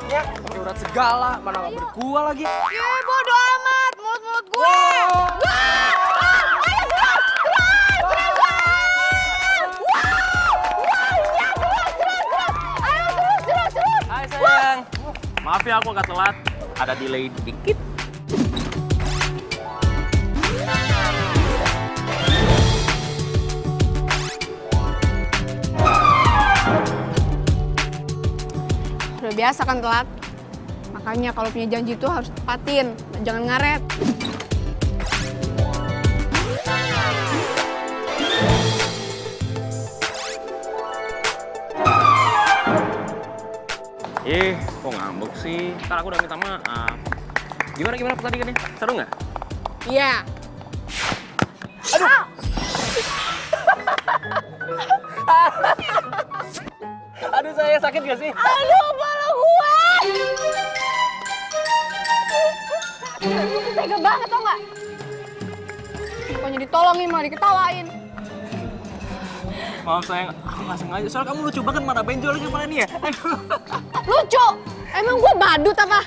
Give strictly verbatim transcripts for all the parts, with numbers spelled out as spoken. teriaknya pakai urat segala, mana ngabur gua lagi. Yeay, bodo amat, mulut-mulut gue. Wow. Hai sayang, maaf ya aku agak telat, ada delay dikit. Udah biasa kan telat, makanya kalau punya janji itu harus tepatin, jangan ngaret. Ih, kok ngambek sih? Ntar aku udah minta maaf. Gimana gimana pertandingannya? Seru nggak? Iya. Yeah. Aduh. Ah. Aduh, saya sakit gak sih? Aduh, bala gue! Tega banget, tau gak? Pokoknya ditolongin, malah diketawain. Maaf sayang, aku gak sengaja. Soalnya kamu lucu banget, marah benjolnya kepala nih ya? Lucu? Emang gue badut apa?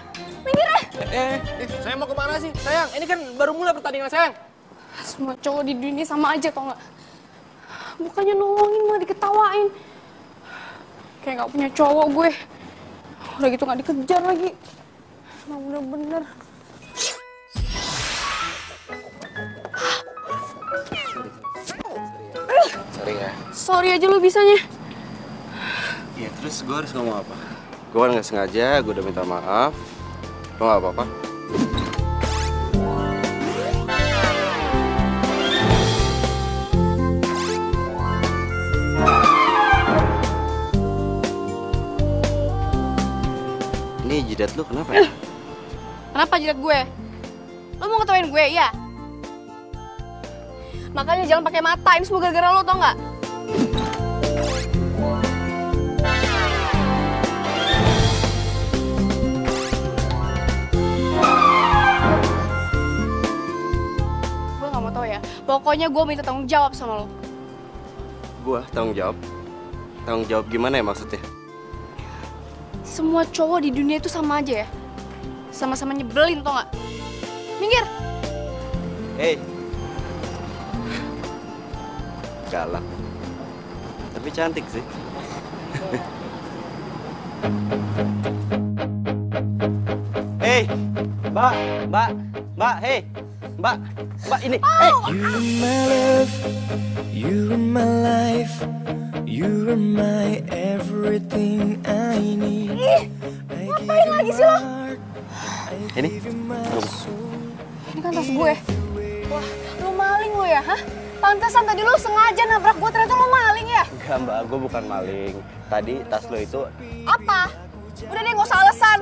Minggir ya? Eh, eh, saya mau kemana sih? Sayang, ini kan baru mulai pertandingan, sayang. Semua cowok di dunia sama aja, tau gak? Bukannya nolongin, malah diketawain. Kayak gak punya cowok gue. Udah gitu gak dikejar lagi. Emang bener-bener. Sorry ya. Sorry aja lu bisanya. Ya terus gue harus ngomong apa? Gue gak sengaja, gue udah minta maaf. Lo gak apa-apa? Jidat lu kenapa ya? Kenapa jidat gue? Lu mau ngetawain gue, iya? Makanya jangan pakai mata, ini semua gara-gara lu, tau nggak? Gue nggak mau tau ya, pokoknya gue minta tanggung jawab sama lo. Gue tanggung jawab? Tanggung jawab gimana ya maksudnya? Semua cowok di dunia itu sama aja ya? Sama-sama nyebelin, tau gak? Minggir! Hei! Galak. Tapi cantik sih. Hei! Mbak! Mbak! Mbak! Hei! Mbak! Mbak ini! Oh. Hey. You are my love, you are my life. You are my everything I need. Ih, ngapain lagi sih lo? Ini? Ini kan tas gue. Wah, lo maling lo ya, hah? Pantesan tadi lo sengaja nabrak gue, ternyata lo maling ya? Enggak mbak, gue bukan maling. Tadi tas lo itu... Apa? Udah deh, gak usah alasan.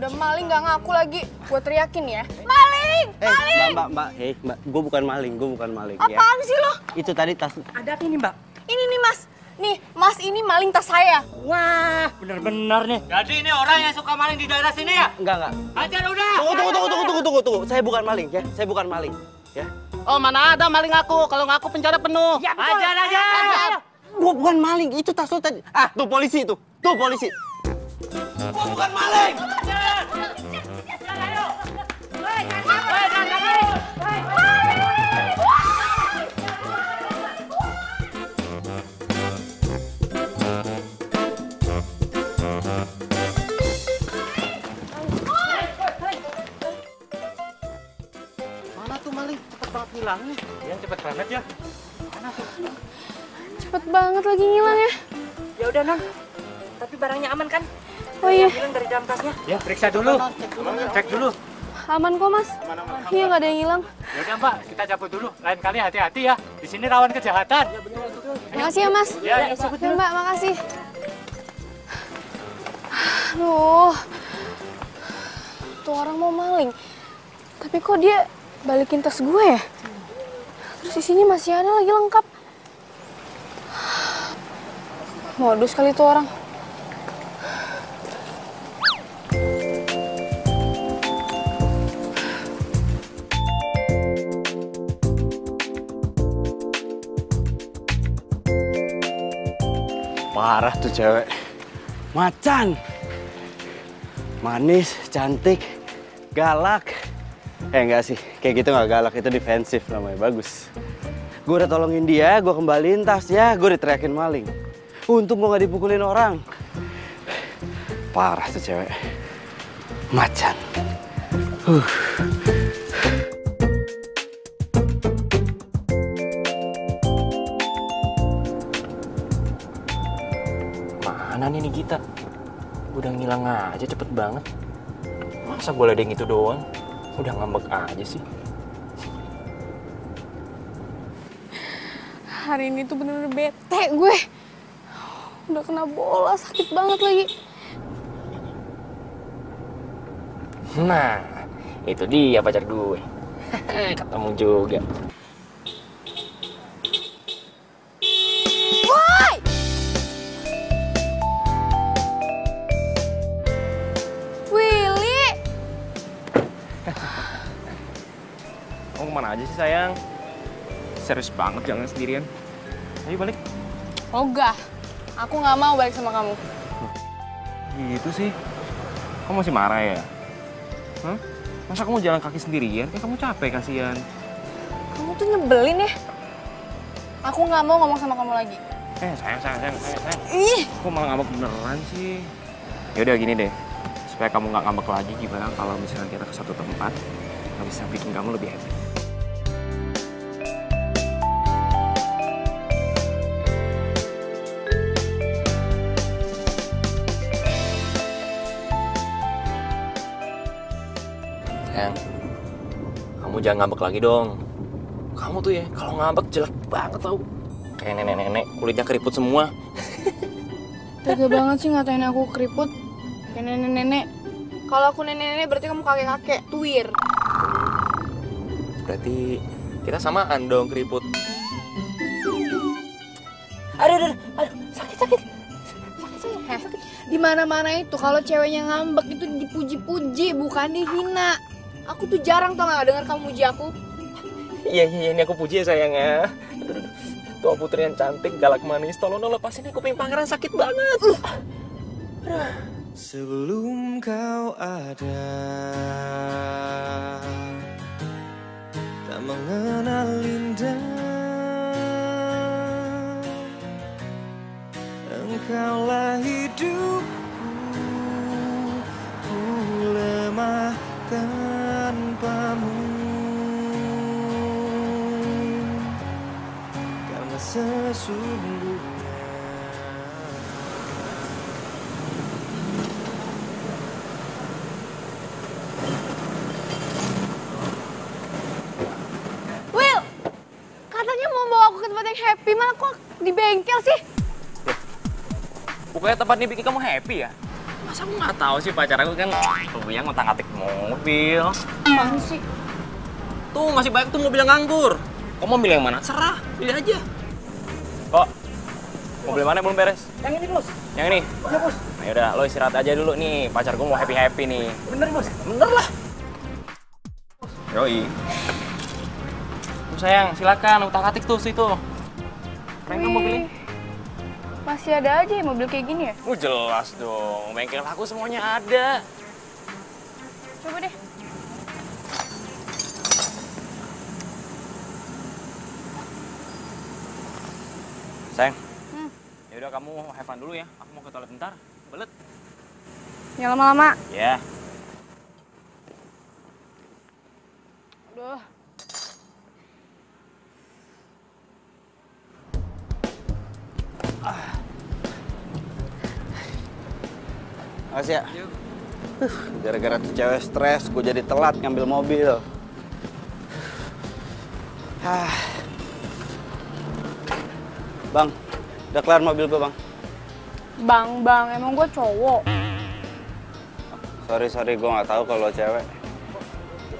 Udah maling gak ngaku lagi. Gue teriakin ya. Maling! Hey, maling! Mbak, mbak, mbak. Hei, mbak. Gue bukan maling, gue bukan maling. Apaan ya? Sih lo? Itu tadi tas... Ada apa ini mbak? Ini nih mas. Nih, mas ini maling tas saya. Wah, bener-bener nih. Jadi ini orang yang suka maling di daerah sini ya? Enggak, enggak. Hajar udah! Tunggu, tunggu, tunggu, tunggu, tunggu, tunggu. Saya bukan maling, ya. Saya bukan maling, ya. Oh, mana ada maling aku. Kalau ngaku penjara penuh. Ya, betul. Hajar, hajar! Hajar. Gua bukan maling, itu tas lo tadi. Ah, tuh polisi itu. Tuh polisi. Gua bukan maling! Hajar! Hajar, ayo! Hei, jangan maling! Hei, maling! Hilangnya, ya cepet banget ya. Mana tuh? Cepet banget lagi ngilang ya. Ya udah non, tapi barangnya aman kan? Oh iya. Hilang dari dalam tasnya. Ya periksa dulu, cek dulu. Cek dulu. Aman kok mas. Aman, aman, aman. Iya nggak ada yang hilang. Ya udah mbak, kita cabut dulu. Lain kali hati-hati ya. Di sini rawan kejahatan. Ya, bener, betul. Makasih ya mas. Ya, ya, ya, ya mbak, makasih. Aduh, tuh orang mau maling. Tapi kok dia balikin tas gue ya? Terus isinya masih ada lagi lengkap. Modus kali tuh orang. Parah tuh cewek. Macan. manis, cantik, galak. Eh enggak sih, kayak gitu nggak galak, itu defensif namanya, bagus. Gue udah tolongin dia, gue kembaliin tasnya, gue diteriakin maling. Untung gue nggak dipukulin orang. Parah tuh cewek. Macan. Huh. Mana nih Nikita? Udah ngilang aja cepet banget. Masa gue ledeng itu doang? Udah ngambek aja sih. Hari ini tuh bener-bener bete gue. Udah kena bola, sakit banget lagi. Nah, itu dia pacar gue. Ketemu juga. Woi! Willy! Kamu kemana aja sih, sayang? Serius banget jangan sendirian. Ayo balik. Ogah, aku nggak mau balik sama kamu. Gitu sih. Kamu masih marah ya? Hah? Masa kamu jalan kaki sendirian? Ya kamu capek, kasihan. Kamu tuh nyebelin ya. Aku nggak mau ngomong sama kamu lagi. Eh, sayang, sayang, sayang, sayang, sayang. Ih. Aku malah ngambek beneran sih. Yaudah gini deh, supaya kamu nggak ngambek lagi, gimana kalau misalnya kita ke satu tempat, nggak bisa bikin kamu lebih happy. Jangan ngambek lagi dong. Kamu tuh ya, kalau ngambek jelek banget tau. Kayak nenek-nenek, kulitnya keriput semua. Tega banget sih ngatain aku keriput. Kayak nenek-nenek. Kalau aku nenek-nenek berarti kamu kakek-kakek, tuwir. Berarti kita samaan dong keriput. Aduh, aduh, aduh, sakit, sakit. Sakit, sakit, sakit. Di mana-mana itu kalau ceweknya ngambek itu dipuji-puji, bukan dihina. Aku tuh jarang tau gak denger kamu muji aku. Iya, iya, ini aku puji ya sayangnya. Tuan putri yang cantik, galak manis. Tolong dong lepasin aku, kuping pangeran sakit banget. Sebelum kau ada, tak mengenal indah, engkaulah hidupku, ku lemah tanpamu, karena sesungguhnya Will, katanya mau bawa aku ke tempat yang happy, malah kok di bengkel sih? Bukannya tempat ini bikin kamu happy ya? Masa aku nggak tahu sih, pacar aku kan yang ngotak-ngatik mobil. Apaan sih? Tuh, masih banyak tuh mobil yang nganggur. Kamu mau milih yang mana? Serah, pilih aja. Kok? Mobil mana belum beres? Yang ini, Bos. Yang ini? Iya, Bos. Nah, yaudah, lo istirahat aja dulu nih. Pacar gue mau happy-happy nih. Bener, Bos? Bener lah. Yoi. Tuh, sayang, silakan. Ngotak-ngatik tuh, situ. Keren kan mobilnya? Masih ada aja ya mobil kayak gini ya? Oh jelas dong, bengkel aku semuanya ada. Coba deh. Sayang, hmm. Yaudah kamu have fun dulu ya. Aku mau ke toilet bentar, belet. Ya lama-lama. Ya. Aduh. Ah. Makasih ya. Gara-gara tuh cewek stres, gue jadi telat ngambil mobil. Ah. Bang, udah kelar mobil gue bang. Bang, bang, emang gue cowok? Sorry, sorry, gue nggak tahu kalau cewek.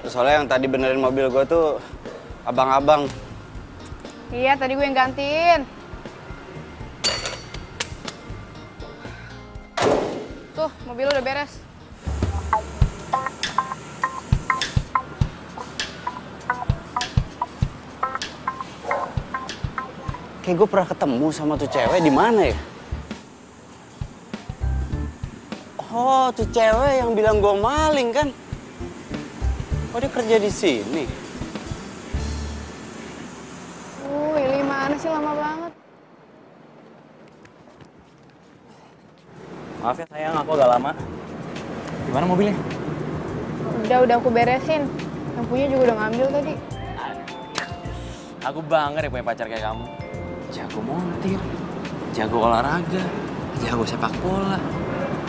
Soalnya yang tadi benerin mobil gue tuh abang-abang. Iya, tadi gue yang gantiin. Tuh, mobil udah beres. Kayak gue pernah ketemu sama tuh cewek di mana ya? Oh, tuh cewek yang bilang gue maling kan? Oh, dia kerja di sini. Uh, Willy mana sih, lama banget. Maaf ya sayang, aku agak lama. Gimana mobilnya? Udah, udah aku beresin. Yang punya juga udah ngambil tadi. Aku bangga deh punya pacar kayak kamu. Jago montir, jago olahraga, jago sepak bola.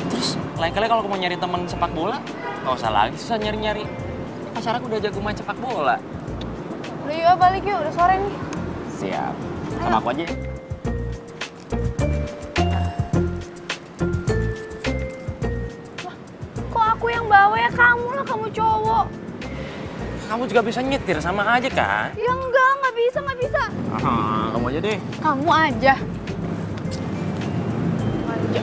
Terus lain kali kalau aku mau nyari teman sepak bola, nggak usah lagi susah nyari-nyari. Pacar aku udah jago main sepak bola. Udah yuk balik yuk, udah sore nih. Siap, sama aku aja ya. Wah, kok aku yang bawa ya? Kamu lah, kamu cowok. Kamu juga bisa nyetir, sama aja kan? Ya enggak, nggak bisa, nggak bisa. Ah, kamu aja deh. Kamu aja. Manja.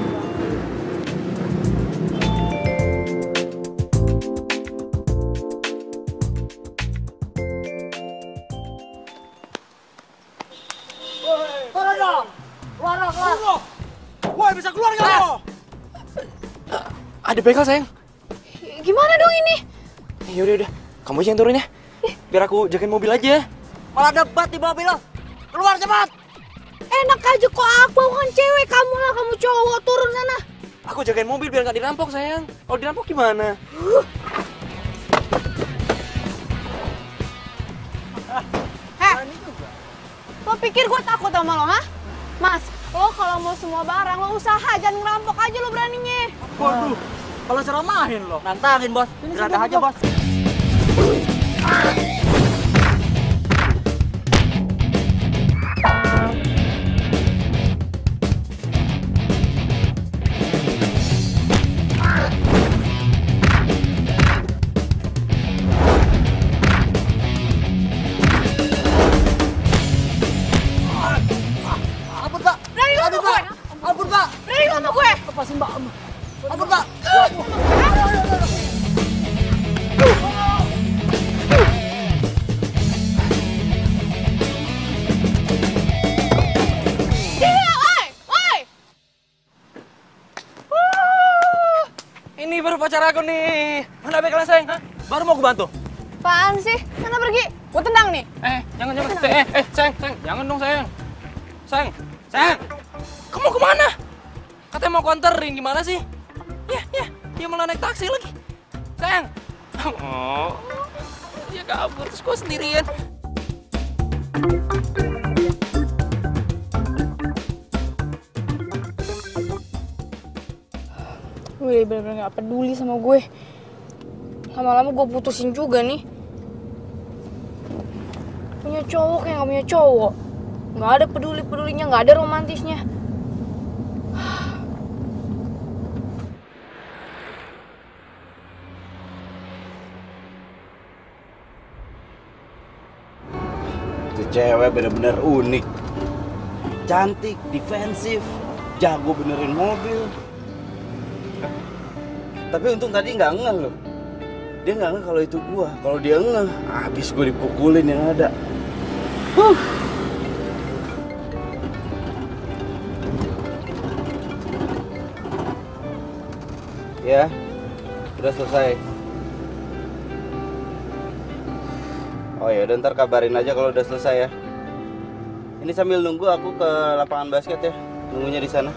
Turun dong, keluar dong, keluar. Woi, bisa keluar nggak lo? Ada begal sayang. Gimana dong ini? Yaudah, yaudah. Kamu aja yang turun ya, biar aku jagain mobil aja. Malah debat di mobil lo, keluar cepat. Enak aja kok aku, aku kan cewek, kamu lah, kamu cowok, turun sana. Aku jagain mobil biar nggak dirampok sayang, kalau dirampok gimana? Uh. Heh, lo pikir gue takut sama lo, ha? Mas, lo kalau mau semua barang, lo usaha, jangan ngerampok aja lo beraninya. Waduh, kalau ceramahin lo, nantangin bos, berada aja bos. Ampun pak, berani lo sama gue. Ampun pak, berani lo sama gue. Lepasin pak. Ampun pak. Pacar aku nih, mana bekalnya sayang? Hah? Baru mau gue bantu? Apaan sih? Mana pergi? Gue tendang nih. Eh, jangan, jangan. Eh, eh, eh, sayang, sayang. Jangan dong, sayang. Sayang, sayang. Kamu kemana? Katanya mau konterin, gimana sih? Ya, ya, dia malah naik taksi lagi. Sayang. Oh, dia kabur, terus gue sendirian. Willy bener-bener gak peduli sama gue. Lama-lama gue putusin juga nih. Punya cowok kayak gak punya cowok. Gak ada peduli-pedulinya, gak ada romantisnya. Itu cewek bener-bener unik. Cantik, defensif, jago benerin mobil. Tapi untung tadi nggak ngeh loh. Dia nggak ngeh kalau itu gua. Kalau dia ngeh, habis gua dipukulin yang ada. Huh. Ya, udah selesai. Oh ya, udah, ntar kabarin aja kalau udah selesai ya. Ini sambil nunggu aku ke lapangan basket ya. Nunggunya di sana.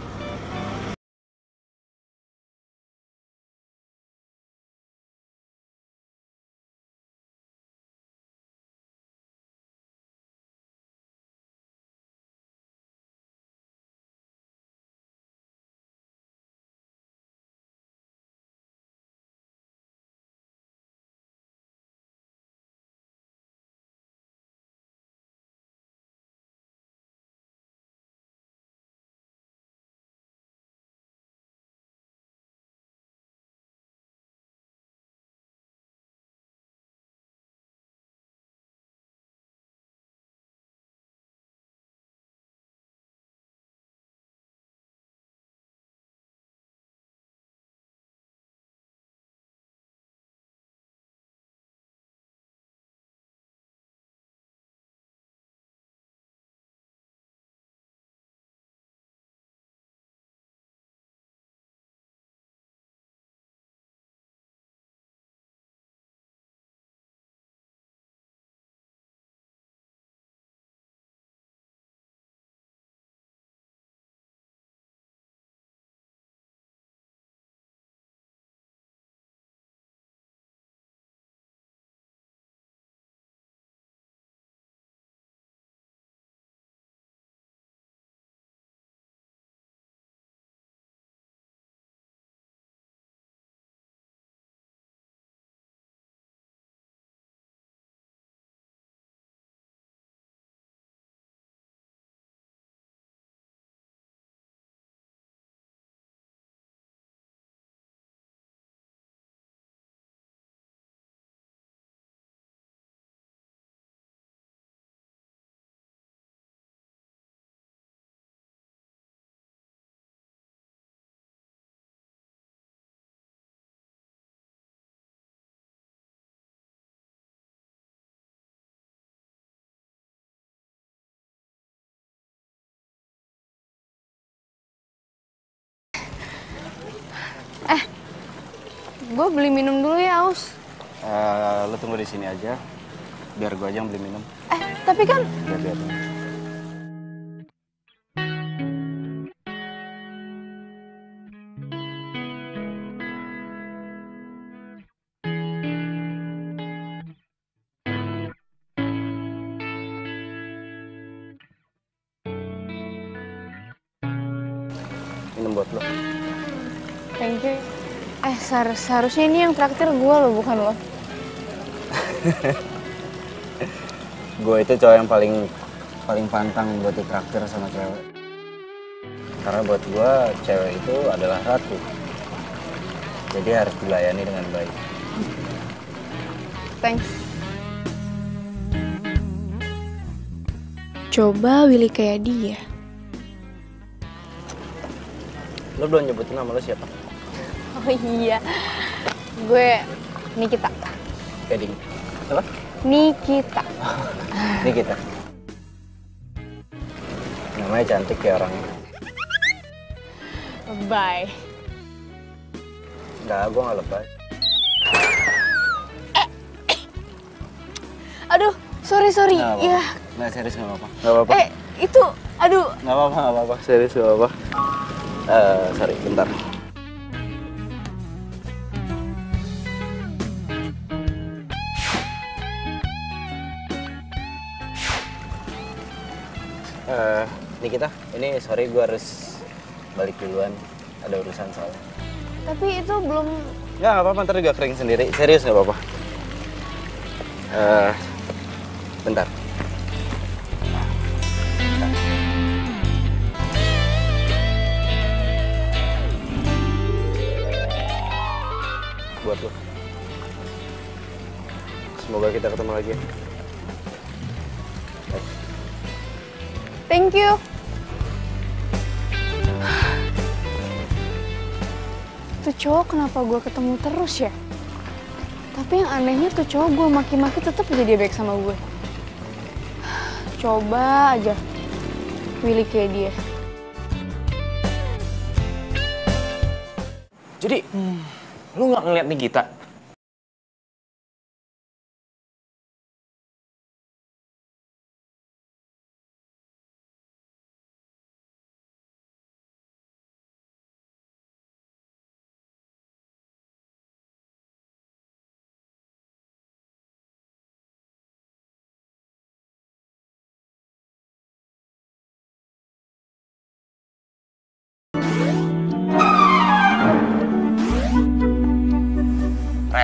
Eh, gue beli minum dulu ya, Aus. Uh, lo tunggu di sini aja, biar gue aja yang beli minum. Eh, tapi kan... Biar, biar. Minum buat lo. Thank you. Eh, seharusnya ini yang traktir gue lo, bukan lo. Gue itu cowok yang paling paling pantang buat ditraktir sama cewek. Karena buat gue, cewek itu adalah ratu. Jadi harus dilayani dengan baik. Thanks. Coba Willy kayak dia. Lo belum nyebutin nama lo siapa? Oh iya, gue Nikita. Gading. Apa? Nikita. Nikita. Namanya cantik ya orangnya. Bye. Enggak, gue gak lebay. Eh, eh. Aduh, sorry, sorry. Nggak apa-apa. Ya. Nggak, serius gak apa-apa. Gak apa-apa. Eh, itu, aduh. Gak apa-apa, gak apa-apa. Serius gak apa-apa. Uh, sorry, bentar. Uh, Nikita, ini sorry gue harus balik duluan, ada urusan soalnya. Tapi itu belum... Nggak, nggak apa-apa, ntar juga kering sendiri. Serius nggak apa-apa. Uh, bentar. Buat lo. Semoga kita ketemu lagi ya. Thank you. Tuh cowok kenapa gue ketemu terus ya? Tapi yang anehnya tuh cowok gue maki-maki tetap jadi baik sama gue. Coba aja Willy kayak dia. Jadi, hmm, lu nggak ngeliat nih Gita?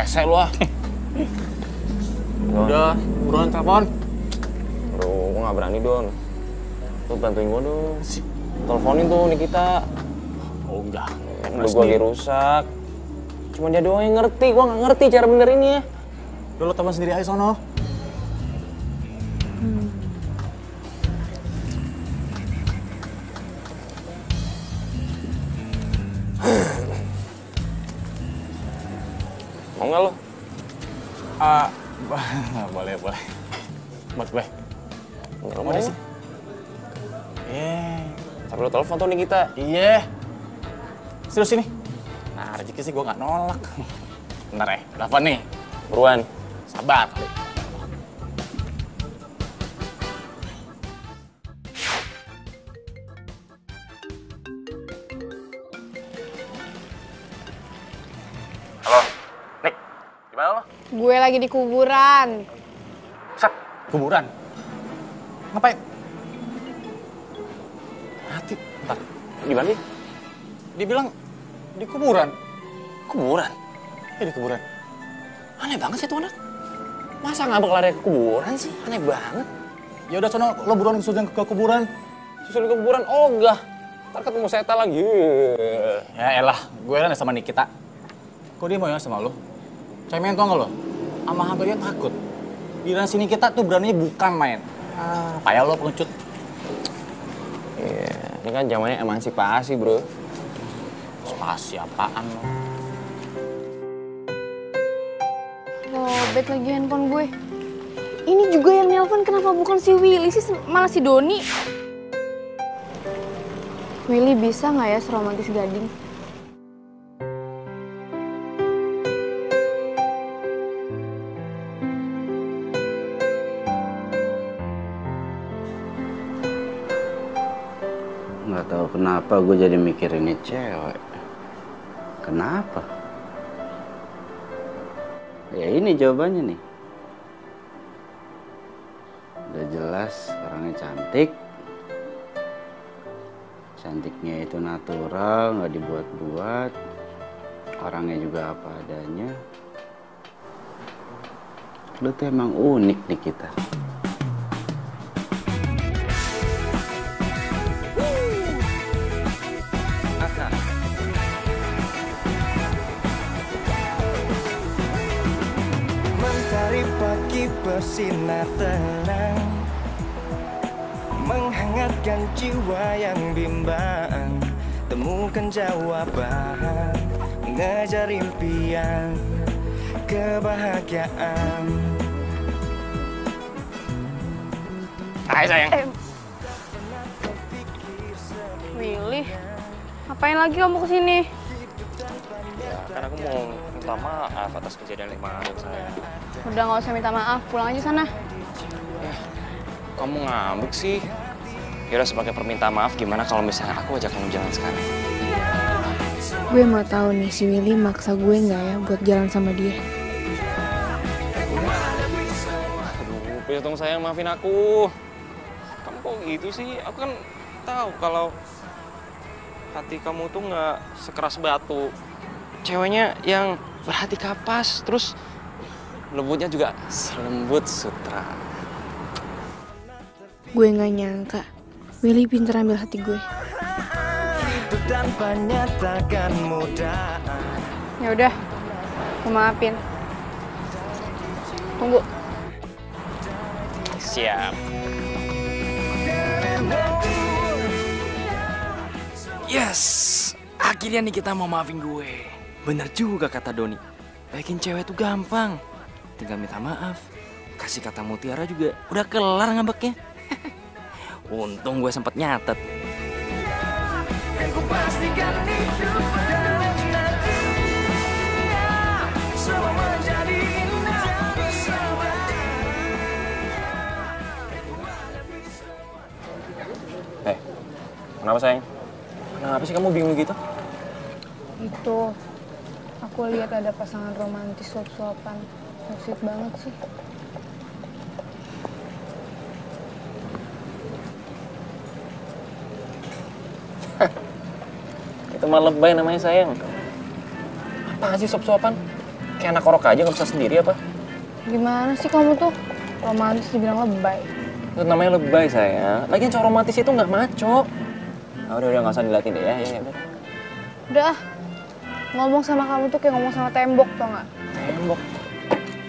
Resek lu ah. Udah, buruan telepon. Bro, gue gak berani, Don. Lu bantuin gue dong. Teleponin tuh Nikita. Oh enggak. Udah gue lagi rusak. Cuma dia doang yang ngerti, gue gak ngerti cara benerinnya. Udah lu teman sendiri aja sono. Hmm. Mau nggak lo? Ah, uh, boleh boleh. Buat gue. Kamu ada sih? Eh, tapi lo telepon tuh nih kita. Iya. Serius sini. Nah, rezeki sih gue nggak nolak. Bentar ya, telepon nih. Buruan. Sabar. Gue lagi di kuburan. Set, kuburan? Ngapain? Mati, bentar. Gimana sih? Dibilang di kuburan. Kuburan? Ya di kuburan. Aneh banget sih tuh anak. Masa nggak bakal lari ke kuburan sih? Aneh banget. Ya udah sono, lo buruan susul ke kuburan. Susul ke kuburan? Oh enggak. Ntar ketemu setan lagi. Ya elah, gue kan sama Nikita. Kok dia mau ya sama lo? Cemen tau nggak lo? Sama hampirnya takut. Di sini kita tuh beraninya bukan main. Ah, payah lo pengecut. Iya, yeah, ini kan zamannya emansipasi bro. Emansipasi apaan lo? Robet lagi handphone gue. Ini juga yang nelpon kenapa bukan si Willy sih, malah si Doni. Willy bisa nggak ya seromantis Gading? kenapa gue jadi mikirinnya cewek. Kenapa? Ya ini jawabannya nih. Udah jelas orangnya cantik. Cantiknya itu natural, nggak dibuat-buat. Orangnya juga apa adanya. Lu tuh emang unik nih kita. Mentari pagi bersinar terang, menghangatkan jiwa yang bimbang. Temukan jawaban, mengejar impian, kebahagiaan. Hai sayang. Eh. Willy, ngapain lagi kamu kesini? Ya, kan aku mau minta maaf atas kejadian kemarin sayang. Udah nggak usah minta maaf, pulang aja sana. Eh, kamu ngambek sih. Yaudah sebagai permintaan maaf, gimana kalau misalnya aku ajak kamu jalan sekarang? Gue mau tahu nih si Willy maksa gue nggak ya buat jalan sama dia. Aduh, Pitung sayang maafin aku. Kamu kok gitu sih? Aku kan tahu kalau hati kamu tuh nggak sekeras batu. Ceweknya yang berhati kapas, terus lembutnya juga selembut sutra. Gue nggak nyangka Willy pinter ambil hati gue. Ya udah, aku maafin. Tunggu. Siap. Yes, akhirnya nih kita mau maafin gue. Bener juga kata Doni, baikin cewek tuh gampang. Tinggal minta maaf, kasih kata mutiara juga udah kelar ngambeknya. Untung gue sempet nyatet. Pastikan hidup dan nantinya semua menjadi indah bersama. Eh, kenapa sayang? Kenapa sih kamu bingung gitu? Itu, aku lihat ada pasangan romantis suap-suapan. Sweet banget sih. Itu mah lebay namanya sayang. Apa sih sop-sopan? Kayak anak orok aja nggak bisa sendiri apa? Gimana sih kamu tuh? Romantis dibilang lebay. Itu namanya lebay sayang. Lagian cowok romantis itu nggak maco. Nah, udah udah nggak usah dilatih deh ya. Ya, ya udah. Udah. Ngomong sama kamu tuh kayak ngomong sama tembok tau nggak? Tembok.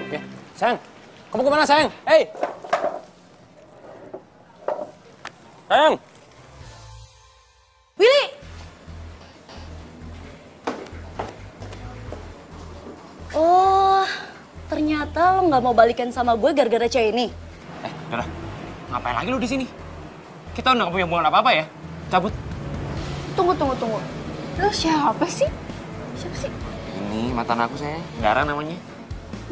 Oke, sayang. Kamu kemana sayang? Hey. Sayang. Ternyata lo nggak mau balikan sama gue gara-gara cewek ini. Eh, Dara, ngapain lagi lo di sini? Kita udah nggak punya hubungan apa-apa ya? Cabut. Tunggu, tunggu, tunggu. Lo siapa sih? Siapa sih? Ini mantan aku sayang, Gara namanya.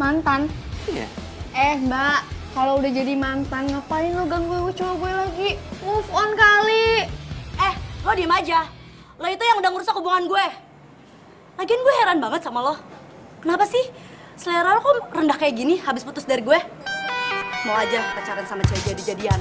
Mantan? Iya. Eh, Mbak, kalau udah jadi mantan ngapain lo ganggu cowok gue lagi? Move on kali. Eh, lo diem aja. Lo itu yang udah ngerusak hubungan gue. Lagian gue heran banget sama lo. Kenapa sih? Selera lo kok rendah kayak gini habis putus dari gue? Mau aja pacaran sama cewek jadi-jadian.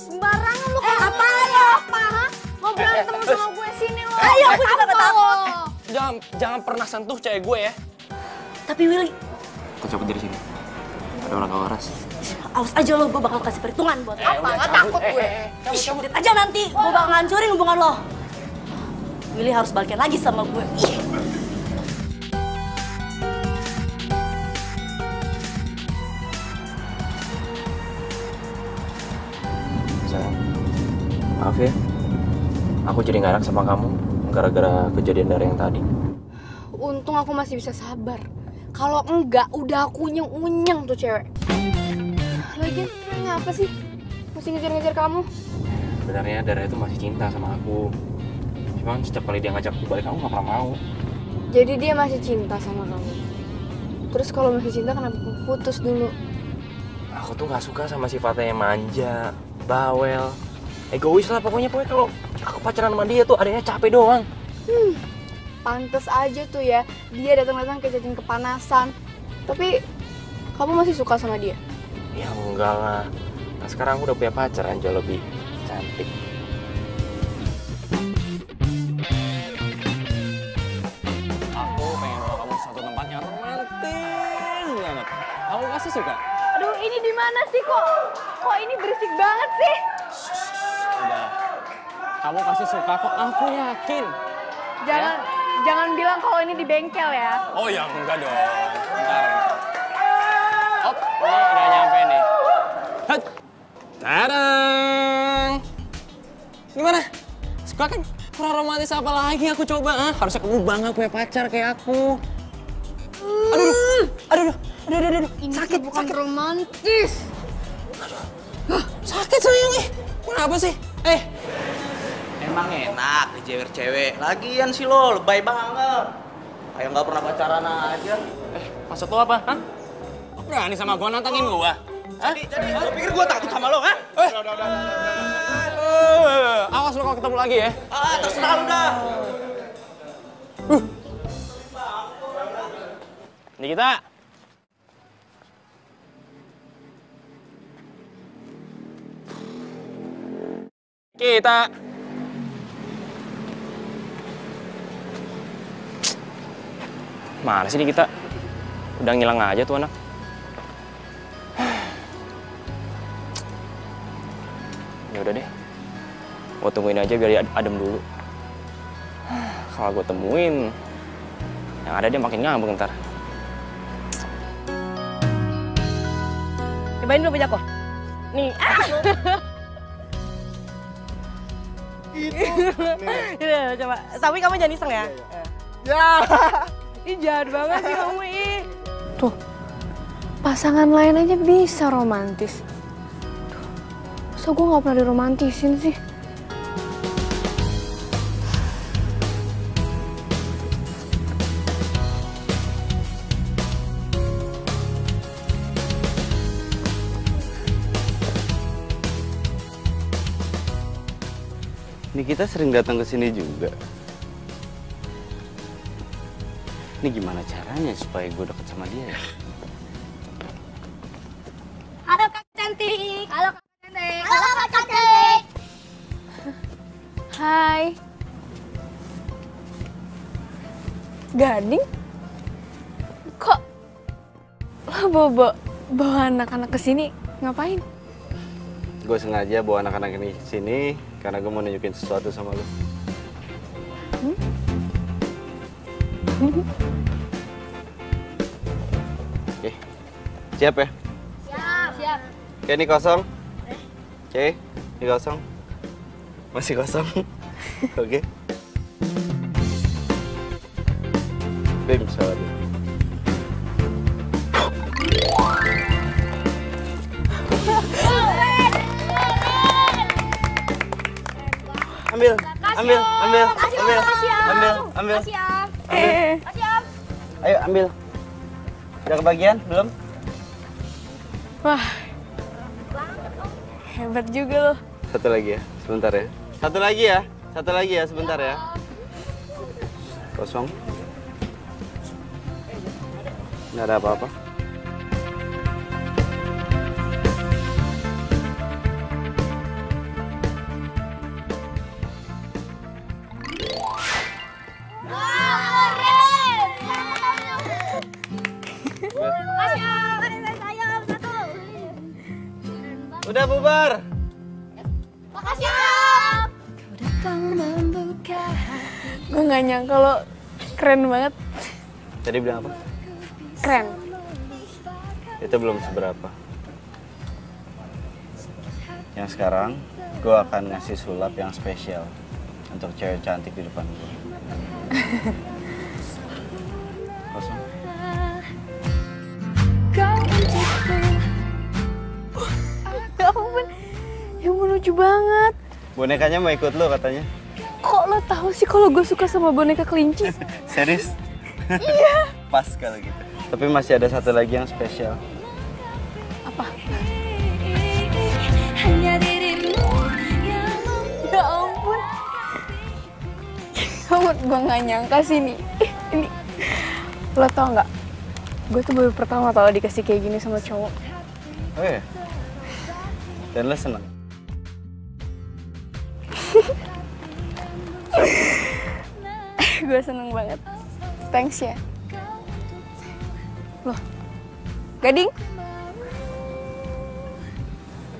Sembarangan lu. Eh, apaan lo? Apa? Mau berantem sama gue sini lo. Ayo, aku juga gak takut. Jangan, jangan pernah sentuh cewek gue ya. Tapi Willy. Kita cabut dari sini. Ada orang gak waras. Awas aja lo, gue bakal kasih perhitungan buat eh, apa? Gak takut eh, gue. Eh, cabut, Ish, cabut aja nanti, gue bakal ngancurin hubungan lo. Willy harus balikin lagi sama gue. Ih. Sayang, maaf ya. Aku jadi ngarak sama kamu gara-gara kejadian dari yang tadi. Untung aku masih bisa sabar. Kalau enggak, udah aku unyeng-unyeng tuh cewek. Lagian, ngapa sih mesti ngejar-ngejar kamu? Sebenarnya Dara itu masih cinta sama aku. Cuman setiap kali dia ngajak aku balik, aku gak pernah mau. Jadi dia masih cinta sama kamu? Terus kalau masih cinta kenapa putus dulu? Aku tuh nggak suka sama sifatnya yang manja, bawel, egois lah pokoknya. Pokoknya kalau aku pacaran sama dia tuh adanya capek doang. Hmm, pantes aja tuh ya dia datang-datang ke jajan kepanasan. Tapi kamu masih suka sama dia? Ya enggak lah. Nah, sekarang aku udah punya pacar yang jauh lebih cantik. Aku pengen bawa kamu ke satu tempat yang romantis banget. Kamu pasti suka. Aduh, ini di mana sih kok? Kok ini berisik banget sih? Shh, udah. Kamu pasti suka kok. Aku yakin. Jangan, ya? Jangan bilang kalau ini di bengkel ya. Oh ya, enggak dong. Bentar. Op, ini udah nyampe nih. Hut. Tadang! Gimana? Suka kan? Kurang romantis apa lagi aku coba? Ah? Harusnya kamu bangga punya pacar kayak aku. Mm. Aduh, aduh, aduh, aduh, aduh, aduh. Ini sakit, bukan sakit. Romantis. Aduh, hah, sakit sayang ih. Kenapa sih? Eh, emang enak dijewer cewek. Lagian sih lo, lebay banget. Kayak nggak pernah pacaran aja. Eh, maksud lo apa? Hah? Lo berani sama gua nantangin gua? Hah? Jadi, jadi lo pikir gue takut sama lo, kan? Eh, udah, udah, udah, udah. Awas lo kalau ketemu lagi ya. Ah, terserah lo dah. Uh. Nikita. Kita. Mana sih Nikita? Udah ngilang aja tuh anak. Udah deh, gue tungguin aja biar adem dulu. Kalau gue temuin, yang ada dia makin ngambek ntar. Cobain dulu pejak lo. Nih. Ah. Itu. Nih. Coba. Tapi kamu jangan iseng ya. Ya. Ih jahat banget sih kamu ih. Tuh, pasangan lain aja bisa romantis. So, gue gak pernah diromantisin sih. Ini kita sering datang ke sini juga. Ini gimana caranya supaya gue deket sama dia ya? Halo Kak Cantik! Halo Kak! Halo Kak Cantik. Hai. Gading? Kok lo bawa, bawa anak-anak ke sini? Ngapain? Gue sengaja bawa anak-anak ini ke sini karena gue mau nunjukin sesuatu sama lo. Hmm? Hmm. Oke. Siap ya? Siap, siap. Oke, ini kosong. Oke, okay, ini kosong. Masih kosong. Oke. Okay. Bim, salah. Ambil, ambil, ambil, ambil, ambil, ambil. Eh, ayo ambil. Udah kebagian belum? Wah. Hebat juga loh. Satu lagi ya, sebentar ya. Satu lagi ya, satu lagi ya, sebentar ya. Kosong. Nggak ada apa-apa. Udah bubar. Makasih Om. Gue gak nyangka lo keren banget. Tadi bilang apa? Keren. Itu belum seberapa. Yang sekarang gue akan ngasih sulap yang spesial untuk cewek cantik di depan gue. Kosong. Lucu banget. Bonekanya mau ikut lo katanya. Kok lo tahu sih kalau gue suka sama boneka kelinci? Serius? Iya. Pas kalau gitu. Tapi masih ada satu lagi yang spesial. Apa? Hanya dirimu yang membuat. Ya ampun. Ya ampun, gue gak nyangka sih nih. Ini. Lo tau gak? Gue tuh baru pertama tau dikasih kayak gini sama cowok. Oh iya? Dan lo seneng? Gue seneng banget. Thanks ya. Loh, Gading?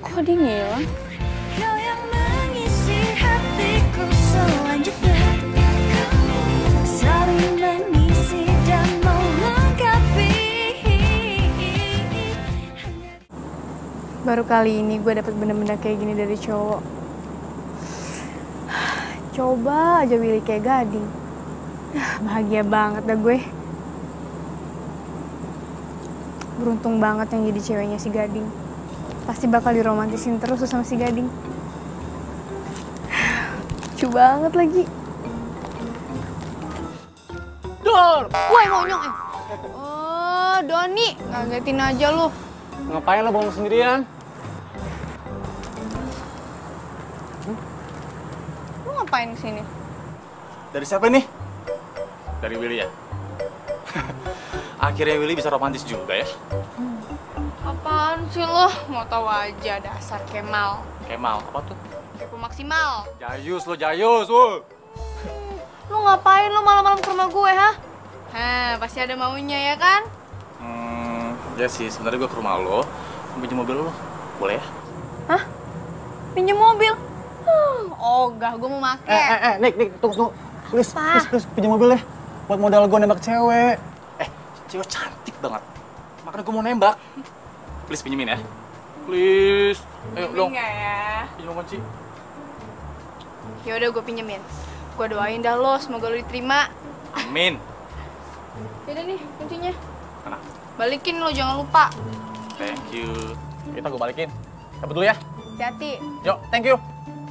Kok dia ngilang? Kau yang mengisi hatiku selanjutnya. Kamu saling mengisi dan melengkapi. Baru kali ini gue dapet benda-benda kayak gini dari cowok. Coba aja Willy kayak Gading. Bahagia banget dah gue. Beruntung banget yang jadi ceweknya si Gading. Pasti bakal diromantisin terus sama si Gading. Lucu banget lagi. Dor! Woi monyong! Oh, Doni! Ngagetin aja lu. Ngapain lo bohong sendirian? Hmm? Lu ngapain kesini? Dari siapa nih? Dari Willy ya? Akhirnya Willy bisa romantis juga ya? Hmm. Apaan sih lo? Mau tahu aja dasar Kemal. Kemal? Apa tuh? Kepo maksimal. Jayus lo, jayus lo. Lo ngapain lo malam-malam ke rumah gue, ha? Hah, pasti ada maunya ya kan? Hmm, ya sih. Sebenarnya gue ke rumah lo, pinjam mobil lo. Boleh ya? Hah? Pinjam mobil? Hmm, ogah, gue mau pake. Eh, eh, eh, Nik, Nik, tunggu, tunggu. Please, please, please, pinjam mobil ya. Buat modal gue nembak cewek. Cewek cantik banget, makanya gue mau nembak. Please pinjemin ya. Please. Ayo dong. Pinjemin gak ya? Pinjemin kunci. Yaudah gue pinjemin. Gue doain dah lo, semoga lo diterima. Amin. Yaudah nih kuncinya. Mana? Balikin lo, jangan lupa. Thank you. Kita gue balikin. Cabut dulu ya. Hati-hati. Yuk, thank you.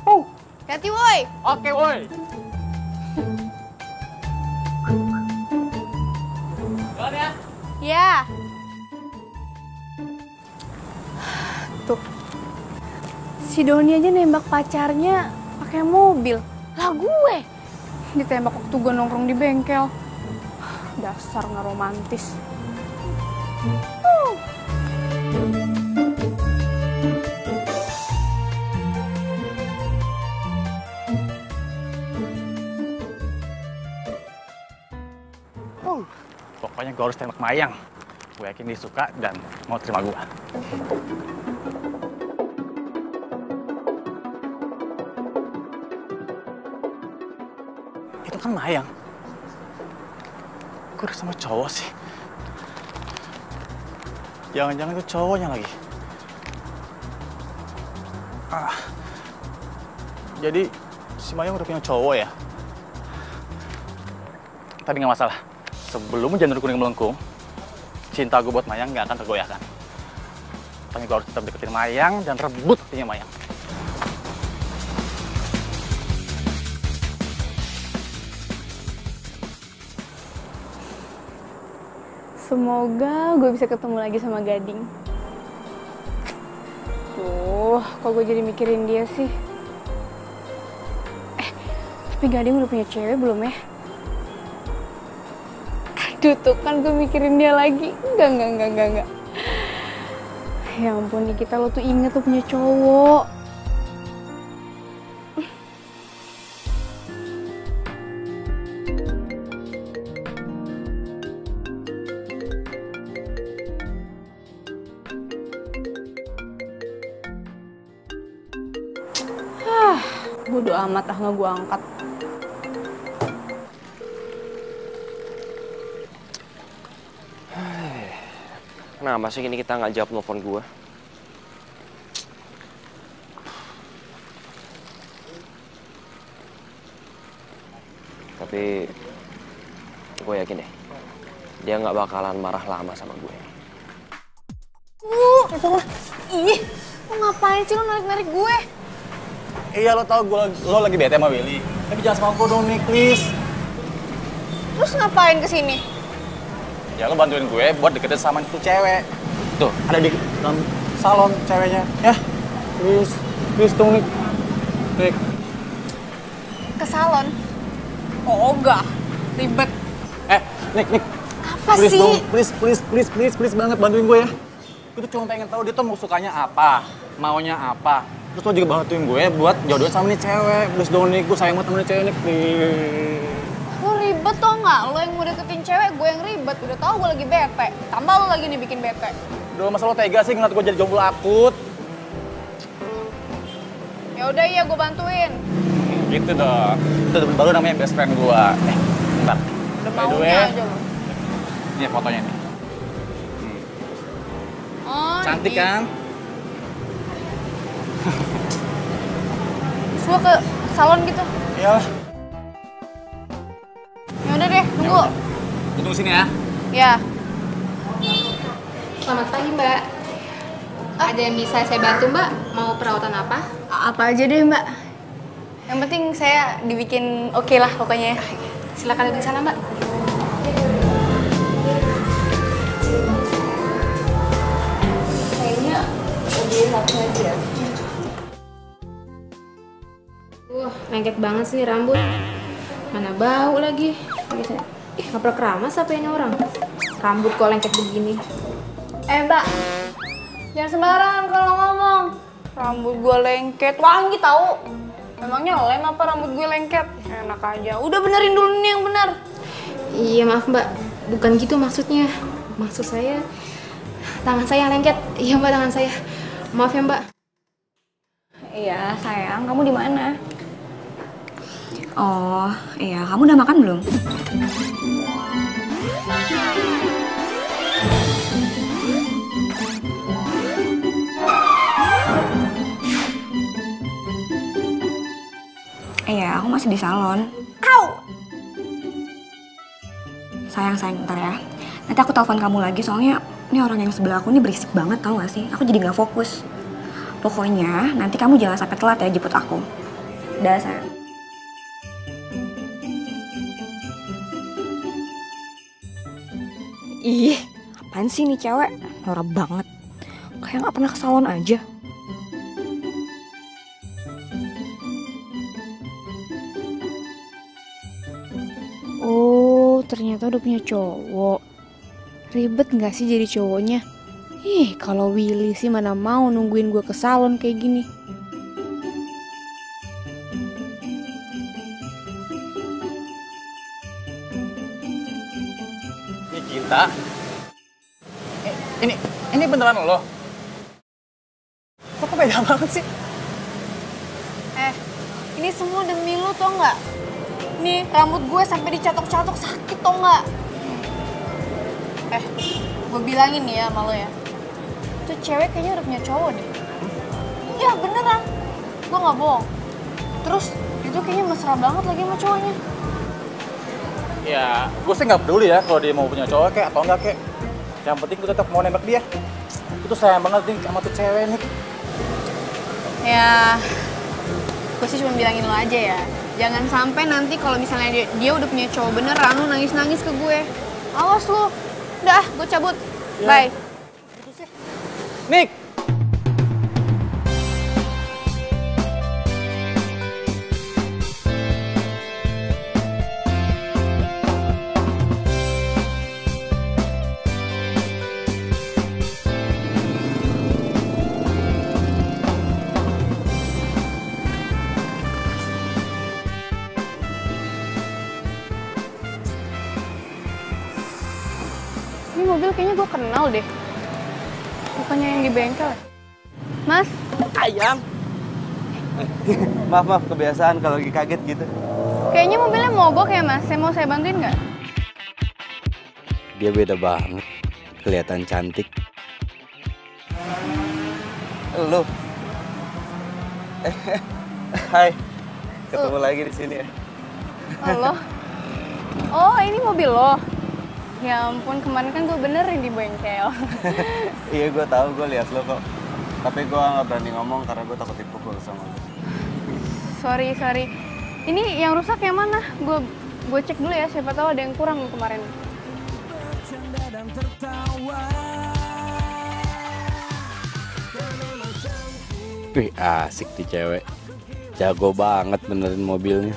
Uh. Hati-hati woi. Oke woi. Ya. Tuh. Si Doni aja nembak pacarnya pakai mobil. Lah gue ditembak waktu gue nongkrong di bengkel. Dasar nggak romantis. Uh. Uh. Pokoknya gue harus tembak Mayang. Gue yakin dia suka dan mau terima gue. Itu kan Mayang. Gue udah sama cowok sih. Jangan-jangan itu cowoknya lagi. Ah. Jadi si Mayang udah punya cowok ya? Tadi nggak masalah. Sebelum janur kuning melengkung, cinta gue buat Mayang nggak akan tergoyahkan. Pokoknya gue harus tetap deketin Mayang dan rebut hatinya Mayang. Semoga gue bisa ketemu lagi sama Gading. Tuh, kok gue jadi mikirin dia sih? Eh, tapi Gading udah punya cewek belum ya? Aduh, tuh kan gue mikirin dia lagi. Enggak, enggak, enggak, enggak, enggak. Ya ampun, Nikita, lo tuh inget lo punya cowok. Hah, bodo amat ah nggak gue angkat. Nah, masa gini kita nggak jawab telepon gue? Tapi gue yakin deh, dia nggak bakalan marah lama sama gue. Uh, itu lah. Ih, lo ngapain sih lo narik-narik gue? Iya, lo tau gue lo lagi bete sama Willy. Tapi jangan sama gue dong, Nick, please. Terus ngapain kesini? Ya lo bantuin gue buat deketin sama itu cewek. Tuh, ada di dalam salon ceweknya. Ya, terus, terus tuh Nik. Nik. Ke salon? Oh, enggak. Ribet. Eh, Nik, Nik. Apa please, sih? Dong. Please, please, please, please, please banget bantuin gue ya. Gue tuh cuma pengen tahu dia tuh mau sukanya apa, maunya apa. Terus lo juga bantuin gue buat jodoh sama nih cewek. Please dong Nik, gue sayang banget sama nih cewek Nik. Lo ribet tau gak? Lo yang mau deketin cewek, gue yang ribet. Udah tau gue lagi bete, tambah lo lagi nih bikin bete. Duh, masa lo tega sih ngeliat gue jadi jomblo akut? Ya udah iya, gue bantuin. Gitu dong. Itu temen baru namanya best friend gue. Eh, bentar. Udah maunya aja lo. Ini fotonya nih. Hmm. Oh, cantik ini. Kan? Terus ke salon gitu? Iya. Ya udah deh, tunggu. Tunggu sini ya. Iya. Selamat pagi, Mbak. Ah. Ada yang bisa saya bantu, Mbak? Mau perawatan apa? Apa aja deh, Mbak. Yang penting saya dibikin oke okay lah pokoknya. Silakan duduk sana, Mbak. Kayaknya lebih satu aja ya. Wah, uh, lengket banget sih rambut. Mana bau lagi. Ih, ngepel keramas apa ini orang? Rambut kok lengket begini. Eh, Mbak. Jangan sembarangan kalau ngomong. Rambut gue lengket. Wangi tahu. Emangnya lem apa rambut gue lengket? Enak aja. Udah benerin dulu nih yang benar. Iya, maaf, Mbak. Bukan gitu maksudnya. Maksud saya tangan saya lengket. Iya, Mbak, tangan saya. Maaf ya, Mbak. Iya, sayang. Kamu di mana? Oh, iya. Kamu udah makan belum? Iya, aku masih di salon. Au! Sayang, sayang, bentar ya. Nanti aku telepon kamu lagi, soalnya ini orang yang sebelah aku ini berisik banget, tau gak sih? Aku jadi nggak fokus. Pokoknya, nanti kamu jangan sampai telat ya jemput aku. Dah, sayang. Ih, apaan sih nih cewek? Norak banget. Kayak gak pernah ke salon aja. Oh, ternyata udah punya cowok. Ribet gak sih jadi cowoknya? Ih, kalau Willy sih mana mau nungguin gue ke salon kayak gini. Nikita, ini ini beneran lo? Kok beda banget sih? Eh, ini semua demi lo tau nggak? Nih rambut gue sampai dicatok-catok sakit tau nggak? Eh, gue bilangin nih ya sama lo ya, itu cewek kayaknya udah punya cowok deh. Iya beneran, gue nggak bohong. Terus itu kayaknya mesra banget lagi sama cowoknya. Ya, gue sih nggak peduli ya kalau dia mau punya cowok kayak atau enggak kayak. Yang penting gue tetap mau nembak dia. Gue tuh sayang banget nih sama tuh cewek nih. Ya, gue sih cuma bilangin lo aja ya. Jangan sampai nanti kalau misalnya dia, dia udah punya cowok beneran lo nangis-nangis ke gue. Awas lo. Udah, gue cabut. Ya. Bye. Nik. Kenal deh, bukannya yang di bengkel, Mas? Ayam. Maaf maaf, kebiasaan kalau lagi kaget gitu. Kayaknya mobilnya mogok ya Mas, saya mau saya bantuin nggak? Dia beda banget, kelihatan cantik. Lo, hai, ketemu uh. lagi di sini ya. Halo. Oh ini mobil lo. Ya ampun, kemarin kan gue benerin di bengkel. Iya, gue tahu, gue lihat lo kok. Tapi gue nggak berani ngomong karena gue takut dipukul sama lo. Sorry, sorry. Ini yang rusak yang mana? Gue gue cek dulu ya, siapa tahu ada yang kurang kemarin. dan tertawa. Wih, asik tuh cewek. Jago banget benerin mobilnya.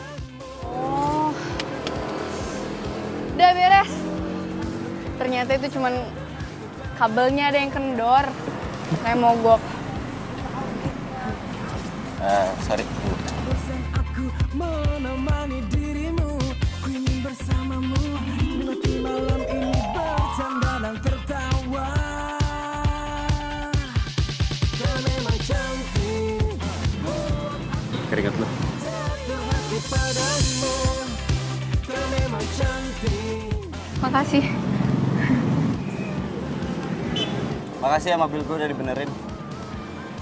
Oh. Udah beres. Ternyata itu cuman kabelnya ada yang kendor. Kayak mogok. Eh, sorry. Keringat lu. Makasih. Makasih ya, mobil gue udah dibenerin.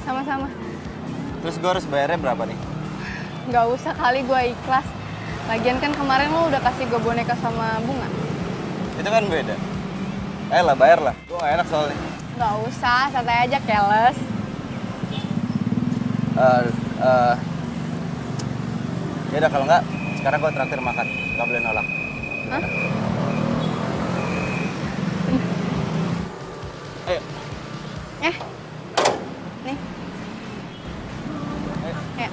Sama-sama. Terus gue harus bayarnya berapa nih? Gak usah kali, gue ikhlas. Lagian kan kemarin lo udah kasih gue boneka sama bunga. Itu kan beda. Ayolah, bayarlah. Gue gak enak soalnya. Gak usah, santai aja, keles. Uh, uh, ya udah, kalau enggak, sekarang gue traktir makan. Gak boleh nolak. Hah? Ayo. Eh. Nih. Ayo. Ayo.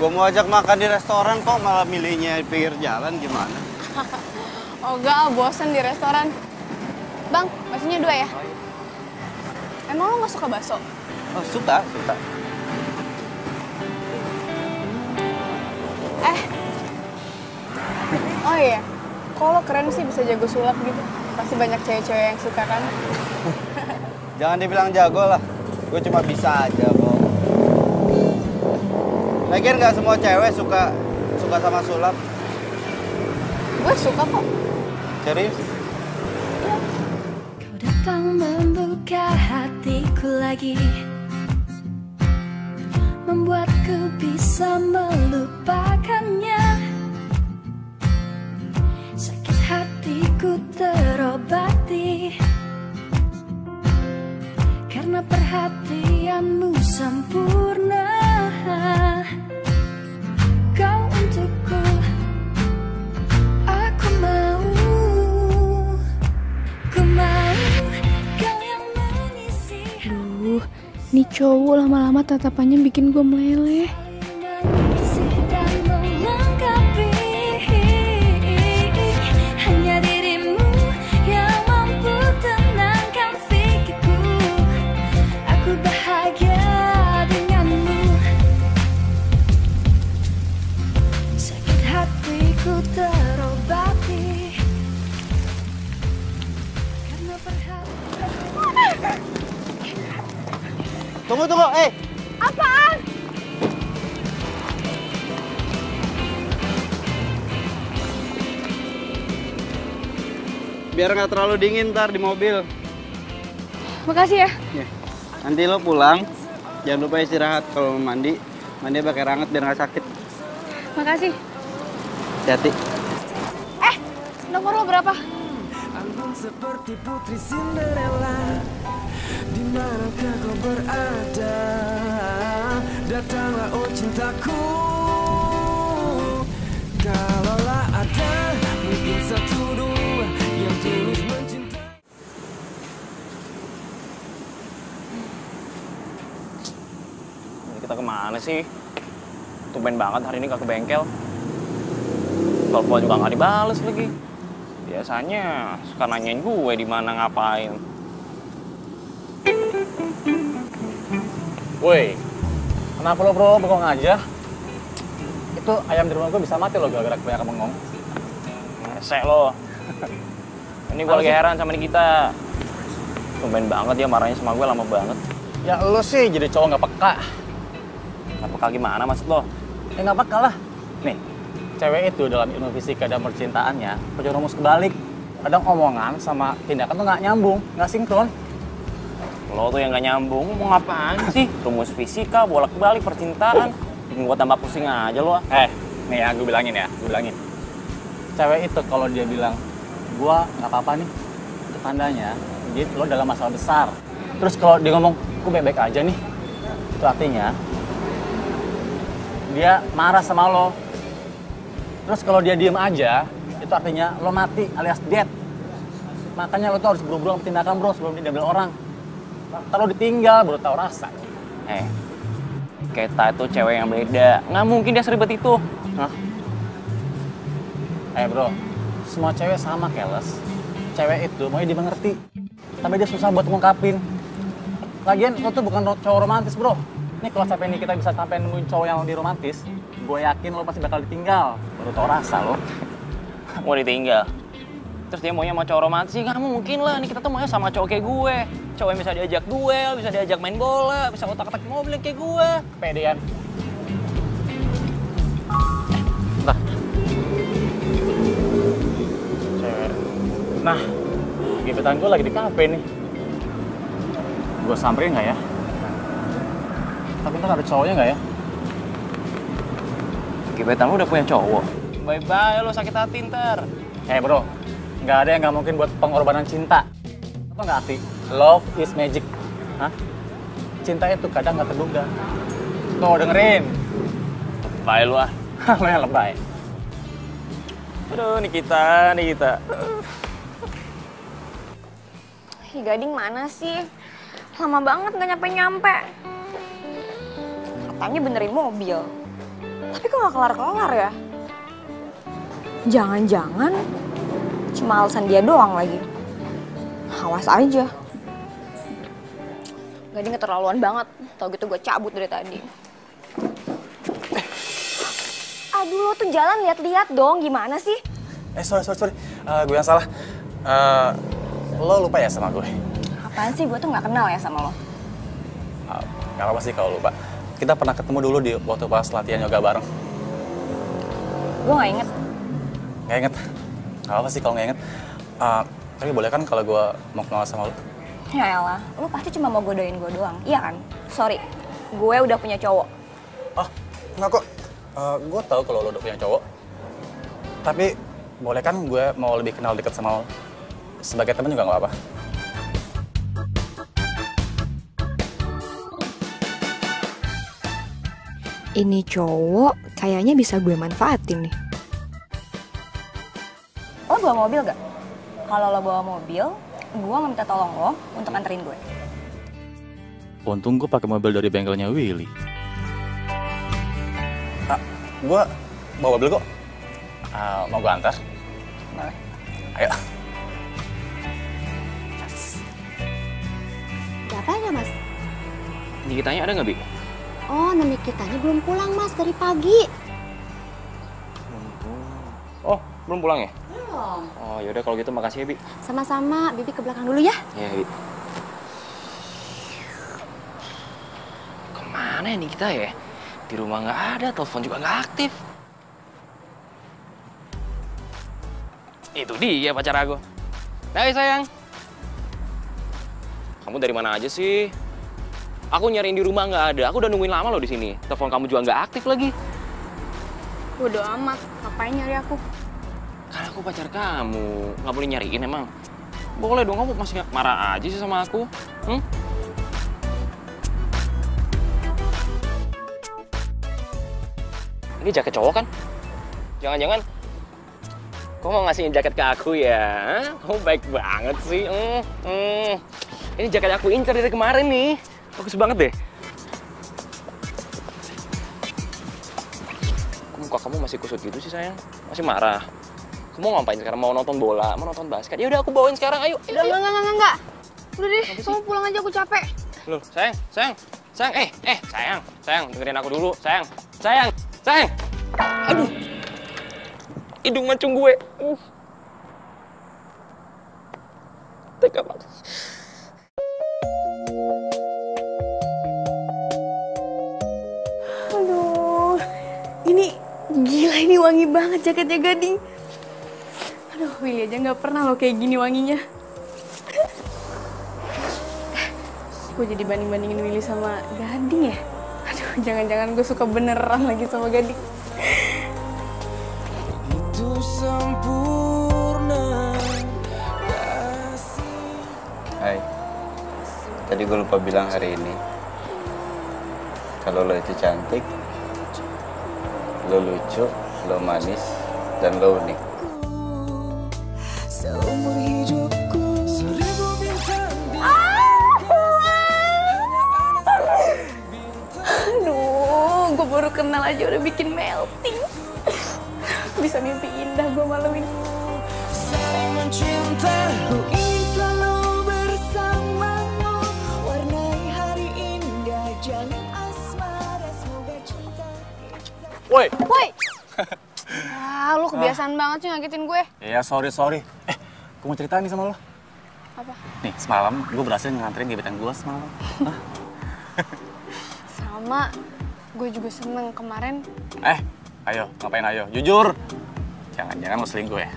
Gue mau ajak makan di restoran, kok malah milihnya di pinggir jalan, gimana? Oh enggak, bosen di restoran. Bang, maksudnya dua ya? Oh, iya. Emang lo gak suka bakso? Oh, suka, suka. Eh. Oh iya. Kok lo keren sih bisa jago sulap gitu? Pasti banyak cewek-cewek yang suka kan? Jangan dibilang jago lah. Gue cuma bisa aja, kok. Lagian gak semua cewek suka suka sama sulap. Gue suka kok. Serius? Ya. Kau datang membuka hatiku lagi. Membuatku bisa melupakannya. Sakit hatiku terobati karena perhatianmu sempurna. Kau untukku, aku mau. Ku mau kau yang mengisi. Duh, ini cowok lama-lama tatapannya bikin gue meleleh. Hanya dirimu yang mampu tenangkan pikirku. Aku bahagia denganmu. Sakit hatiku terobati karena perhatian. Tunggu, tunggu, eh! Apaan? Biar nggak terlalu dingin ntar di mobil. Makasih ya. Ya. Nanti lo pulang, jangan lupa istirahat. Kalau mandi, mandi pakai air hangat biar nggak sakit. Makasih. Hati-hati. Eh, nomor lo berapa? Anggun seperti putri Cinderella. Di manakah kau berada? Datanglah oh cintaku. Kalaulah ada mungkin satu dua yang tulus mencintai. Kita kemana sih? Tumben banget hari ini gak ke bengkel. Telepon juga gak dibales lagi. Biasanya suka nanyain gue di mana ngapain. Woi, kenapa lo bro bengong aja? Itu ayam di rumah gue bisa mati lo gara-gara kebanyakan bengong. Ngesek lo. Ini gue lagi heran sama Nikita. Tumben banget dia marahnya sama gue, lama banget. Ya lo sih jadi cowok nggak peka. Nggak peka gimana maksud lo? Ya nggak peka lah. Nih, cewek itu dalam ilmu fisika dan percintaannya kerja rumus kebalik. Kadang omongan sama tindakan tuh nggak nyambung, nggak sinkron. Lo tuh yang gak nyambung, mau ngapain sih? Rumus fisika, bolak-balik, percintaan. Bikin gue tambah pusing aja lo. Eh, nih ya, gue bilangin ya, gue bilangin. Cewek itu kalau dia bilang, gue gak apa-apa nih, itu tandanya dia, lo dalam masalah besar. Terus kalau dia ngomong, gue baik-baik aja nih, itu artinya dia marah sama lo. Terus kalau dia diem aja, itu artinya lo mati alias dead. Makanya lo tuh harus buru-buru ambil tindakan bro sebelum diambil orang. Ntar lo ditinggal baru tau rasa. Eh, Keta itu cewek yang beda. Nggak mungkin dia seribet itu. Hah? Eh bro, semua cewek sama keles. Cewek itu maunya dimengerti. Tapi dia susah buat ngungkapin. Lagian lo tuh bukan cowok romantis bro. Ini kalau sampai ini kita bisa sampai nemuin cowok yang lebih romantis, gue yakin lo pasti bakal ditinggal. Baru tau rasa lo. Mau ditinggal? Terus dia maunya sama cowok romantis, nggak mungkin lah. Ini kita tuh maunya sama cowok kayak gue. Cowok yang bisa diajak duel, bisa diajak main bola, bisa otak-atak mobil kayak gue. Pedean. Nah. Cewek. Nah, gebetan gue lagi di kafe nih. Gue samperin nggak ya? Tapi ntar ada cowoknya nggak ya? Gebetan lu udah punya cowok? Bye-bye lo, sakit hati ntar. Eh hey bro, nggak ada yang nggak mungkin buat pengorbanan cinta. Apa nggak arti? Love is magic. Hah? Cinta itu kadang nggak terduga. Tuh, dengerin. Lebay lu ah. Lu yang lebay. Aduh, Nikita, Nikita. Hi, Gading mana sih? Lama banget nggak nyampe-nyampe. Katanya benerin mobil. Tapi kok nggak kelar-kelar ya? Jangan-jangan cuma alasan dia doang lagi. Awas aja. Gading keterlaluan banget. Tau gitu gue cabut dari tadi. Aduh, lo tuh jalan lihat-lihat dong. Gimana sih? Eh, sorry, sorry, sorry. Uh, gue yang salah. Uh, lo lupa ya sama gue? Apaan sih? Gue tuh nggak kenal ya sama lo. Uh, gak apa-apa sih kalau lupa. Kita pernah ketemu dulu di waktu pas latihan yoga bareng. Gue nggak inget. Nggak inget? Gak apa sih kalau nggak inget. Uh, Tapi boleh kan kalau gue mau kenal sama lo? Ya elah, lo pasti cuma mau godain gue doang, iya kan? Sorry, gue udah punya cowok. Oh, enggak kok. Uh, gue tahu kalau lo udah punya cowok. Tapi boleh kan gue mau lebih kenal deket sama lo? Sebagai teman juga nggak apa-apa. Ini cowok kayaknya bisa gue manfaatin nih. Lo bawa mobil gak? Kalau lo bawa mobil, gue minta tolong lo untuk anterin gue. Untung gue pakai mobil dari bengkelnya Willy. Ah, gue bawa mobil kok. Uh, mau gue antar? Boleh. Ayo. Yes. Datanya mas? Nikitanya ada nggak, Bi? Oh, Nikitanya belum pulang mas dari pagi. Oh, belum pulang ya? Oh yaudah kalau gitu makasih ya Bi. Sama-sama, Bibi ke belakang dulu ya. Iya Bi. Kemana ini kita ya? Di rumah nggak ada, telepon juga nggak aktif. Itu dia pacar aku. Hai sayang. Kamu dari mana aja sih? Aku nyariin di rumah nggak ada. Aku udah nungguin lama loh di sini. Telepon kamu juga nggak aktif lagi. Bodo amat, ngapain nyari aku? Karena aku pacar kamu, nggak boleh nyariin emang. Boleh dong, kamu masih marah aja sih sama aku. Hmm? Ini jaket cowok kan? Jangan-jangan kamu mau ngasihin jaket ke aku ya? Kamu baik banget sih. Hmm, hmm. Ini jaket aku incer dari kemarin nih. Bagus banget deh. Muka kamu masih kusut gitu sih sayang. Masih marah. Kamu mau ngapain sekarang? Mau nonton bola, mau nonton basket? Ya udah aku bawain sekarang, ayo. Udah, enggak, enggak, enggak, enggak. Udah deh, kamu pulang aja, aku capek. Loh, sayang, sayang, sayang, eh, eh, sayang, sayang, dengerin aku dulu, sayang, sayang, sayang. Aduh, hidung mancung gue. Uh. Tega banget. Aduh, ini gila, ini wangi banget jaketnya Gading. Aduh, Willy aja nggak pernah lo kayak gini wanginya. Gue jadi banding-bandingin Willy sama Gading ya? Aduh, jangan-jangan gue suka beneran lagi sama Gading. Itu sempurna. Hai. Tadi gue lupa bilang hari ini. Kalau lo itu cantik, lo lucu, lo manis, dan lo unik. Seumur hidupku baru kenal aja udah bikin melting. Bisa mimpi indah gue malam ini. Saling mencinta, ku ingin selalu bersamamu. Warnai hari indah, jalin asmara, semoga cinta kita. Woi! Woi! Ah, lu kebiasaan ah. banget sih ngagetin gue. Iya, sorry, sorry. Eh, gue mau cerita nih sama lo. Apa? Nih, semalam gue berhasil nganterin gebetan gue semalam. Hah? Sama, gue juga seneng kemarin. Eh, ayo, ngapain ayo? Jujur! Jangan-jangan lo selingkuh ya?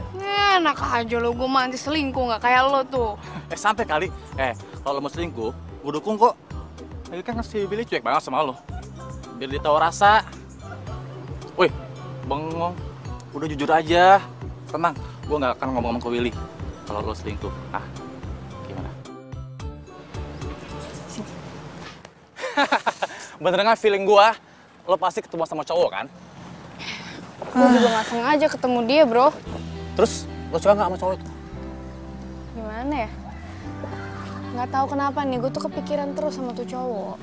Enak aja lo, gue mah anti selingkuh, gak kayak lo tuh. Eh, sampai kali. Eh, kalau lo mau selingkuh, gue dukung kok. Lagi kan si Willy cuek banget sama lo. Biar dia tahu rasa. Wih, bengong. Udah jujur aja. Tenang, gue gak akan ngomong-ngomong ke Willy kalau lo selingkuh. Ah, gimana? Sini. Bener gak feeling gue, lo pasti ketemu sama cowok kan? Gue juga gak sengaja ketemu dia, bro. Terus, lo suka gak sama cowok itu? Gimana ya? Gak tahu kenapa nih, gue tuh kepikiran terus sama tuh cowok.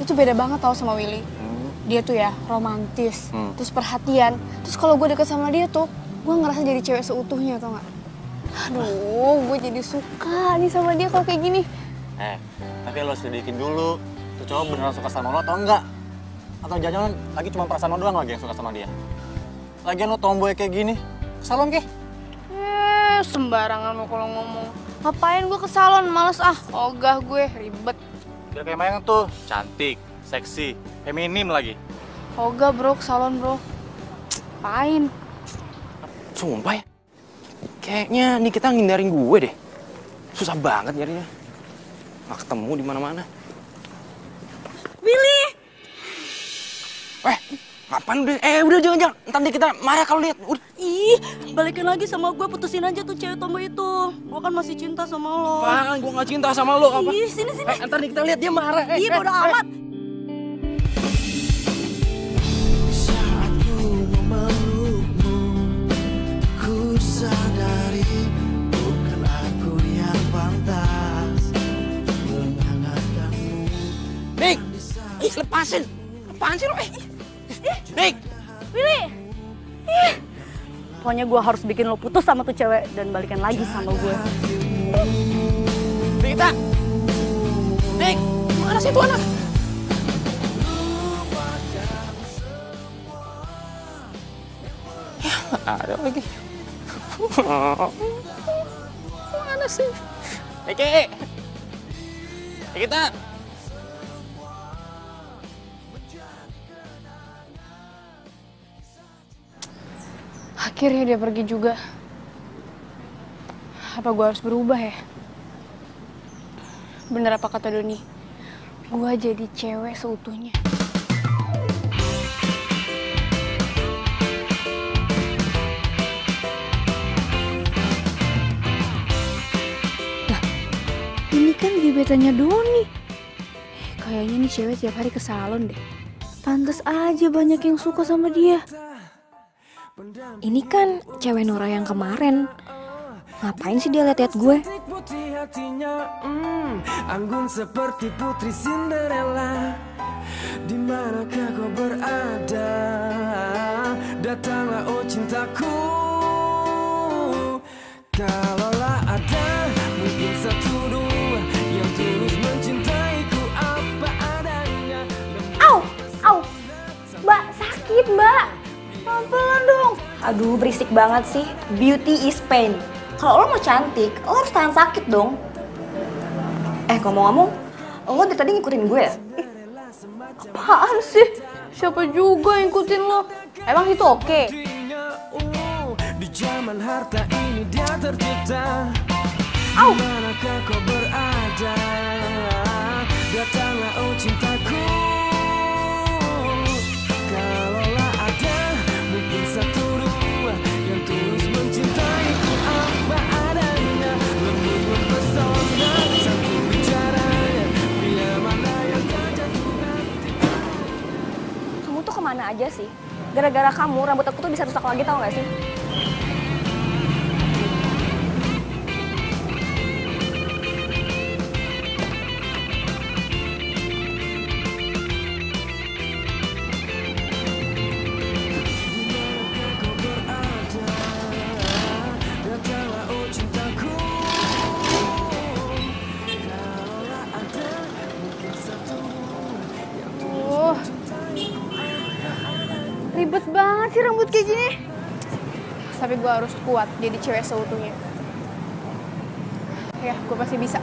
Dia tuh beda banget tau sama Willy. Hmm. Dia tuh ya, romantis, hmm. terus perhatian. Terus kalau gue deket sama dia tuh, gue ngerasa jadi cewek seutuhnya, tau gak? Aduh, gue jadi suka nih sama dia kalau kayak gini. Eh, tapi lo selidikin dulu. Tuh cowok beneran suka sama lo atau enggak? Atau jangan-jangan lagi cuma perasaan lo doang lagi yang suka sama dia? Lagian lo tomboy kayak gini, ke salon kek? Eh, sembarangan lo kalau ngomong. Ngapain gue ke salon, males ah. Ogah gue, ribet. Biar kayak Mayang tuh, cantik, seksi, feminim lagi. Ogah bro, ke salon bro. Ngapain? Sumpah ya? Kayaknya Nikita ngindarin gue deh. Susah banget nyarinya. Gak ketemu di mana-mana. Willy! Eh! Apaan udah? Eh udah jangan-jangan, nanti kita marah kalau lihat. Ih, balikin lagi sama gue, putusin aja tuh cewek tomboy itu. Gue kan masih cinta sama lo. Apaan? Gue gak cinta sama lo. Apa? Ih, sini sini. Eh, ntar nih kita lihat dia marah. Eh, Ih, bodo eh, amat. Eh. Saat ku memelukmu, ku sadari bukan aku yang pantas menghangatkanmu. Nih, ih lepasin. Apaan sih lo? Eh. Nik! Willy! Ih. Pokoknya gue harus bikin lo putus sama tuh cewek dan balikan lagi sama gue. Nikita! Nik! Mana sih itu anak? Ya, ada lagi. Mana sih? Niki! Nikita! Akhirnya dia pergi juga. Apa gue harus berubah ya? Bener apa kata Doni? Gue jadi cewek seutuhnya. Nah, ini kan gebetannya Doni. Eh, kayaknya nih cewek tiap hari ke salon deh. Pantes aja banyak yang suka sama dia. Ini kan cewek Nora yang kemarin. Ngapain sih dia liat-liat gue? Anggun seperti putri Cinderella. Di manakah kau berada? Datanglah oh cintaku. Kalaulah ada mungkin satu dua yang tulus mencintaiku apa adanya. Au, au, Mbak sakit Mbak. Pelan-pelan dong. Aduh, berisik banget sih. Beauty is pain. Kalau lo mau cantik, lo harus tahan sakit dong. Eh, ngomong-ngomong, lo dari tadi ngikutin gue ya? Eh, apaan sih? Siapa juga ngikutin lo? Emang itu oke? Di zaman harta ini dia tercipta. Au! Manakah kau berada? Datanglah oh cintaku. Kalaulah ada mungkin satu dua yang tulus mencintaiku apa adanya. Lembut mempesona satu bicaranya, bila mana yang terjatuh nanti. Kamu tuh kemana aja sih? Gara-gara kamu rambut aku tuh bisa rusak lagi tau gak sih? sih rambut kayak gini? Tapi gue harus kuat jadi cewek seutuhnya. Ya, gue pasti bisa.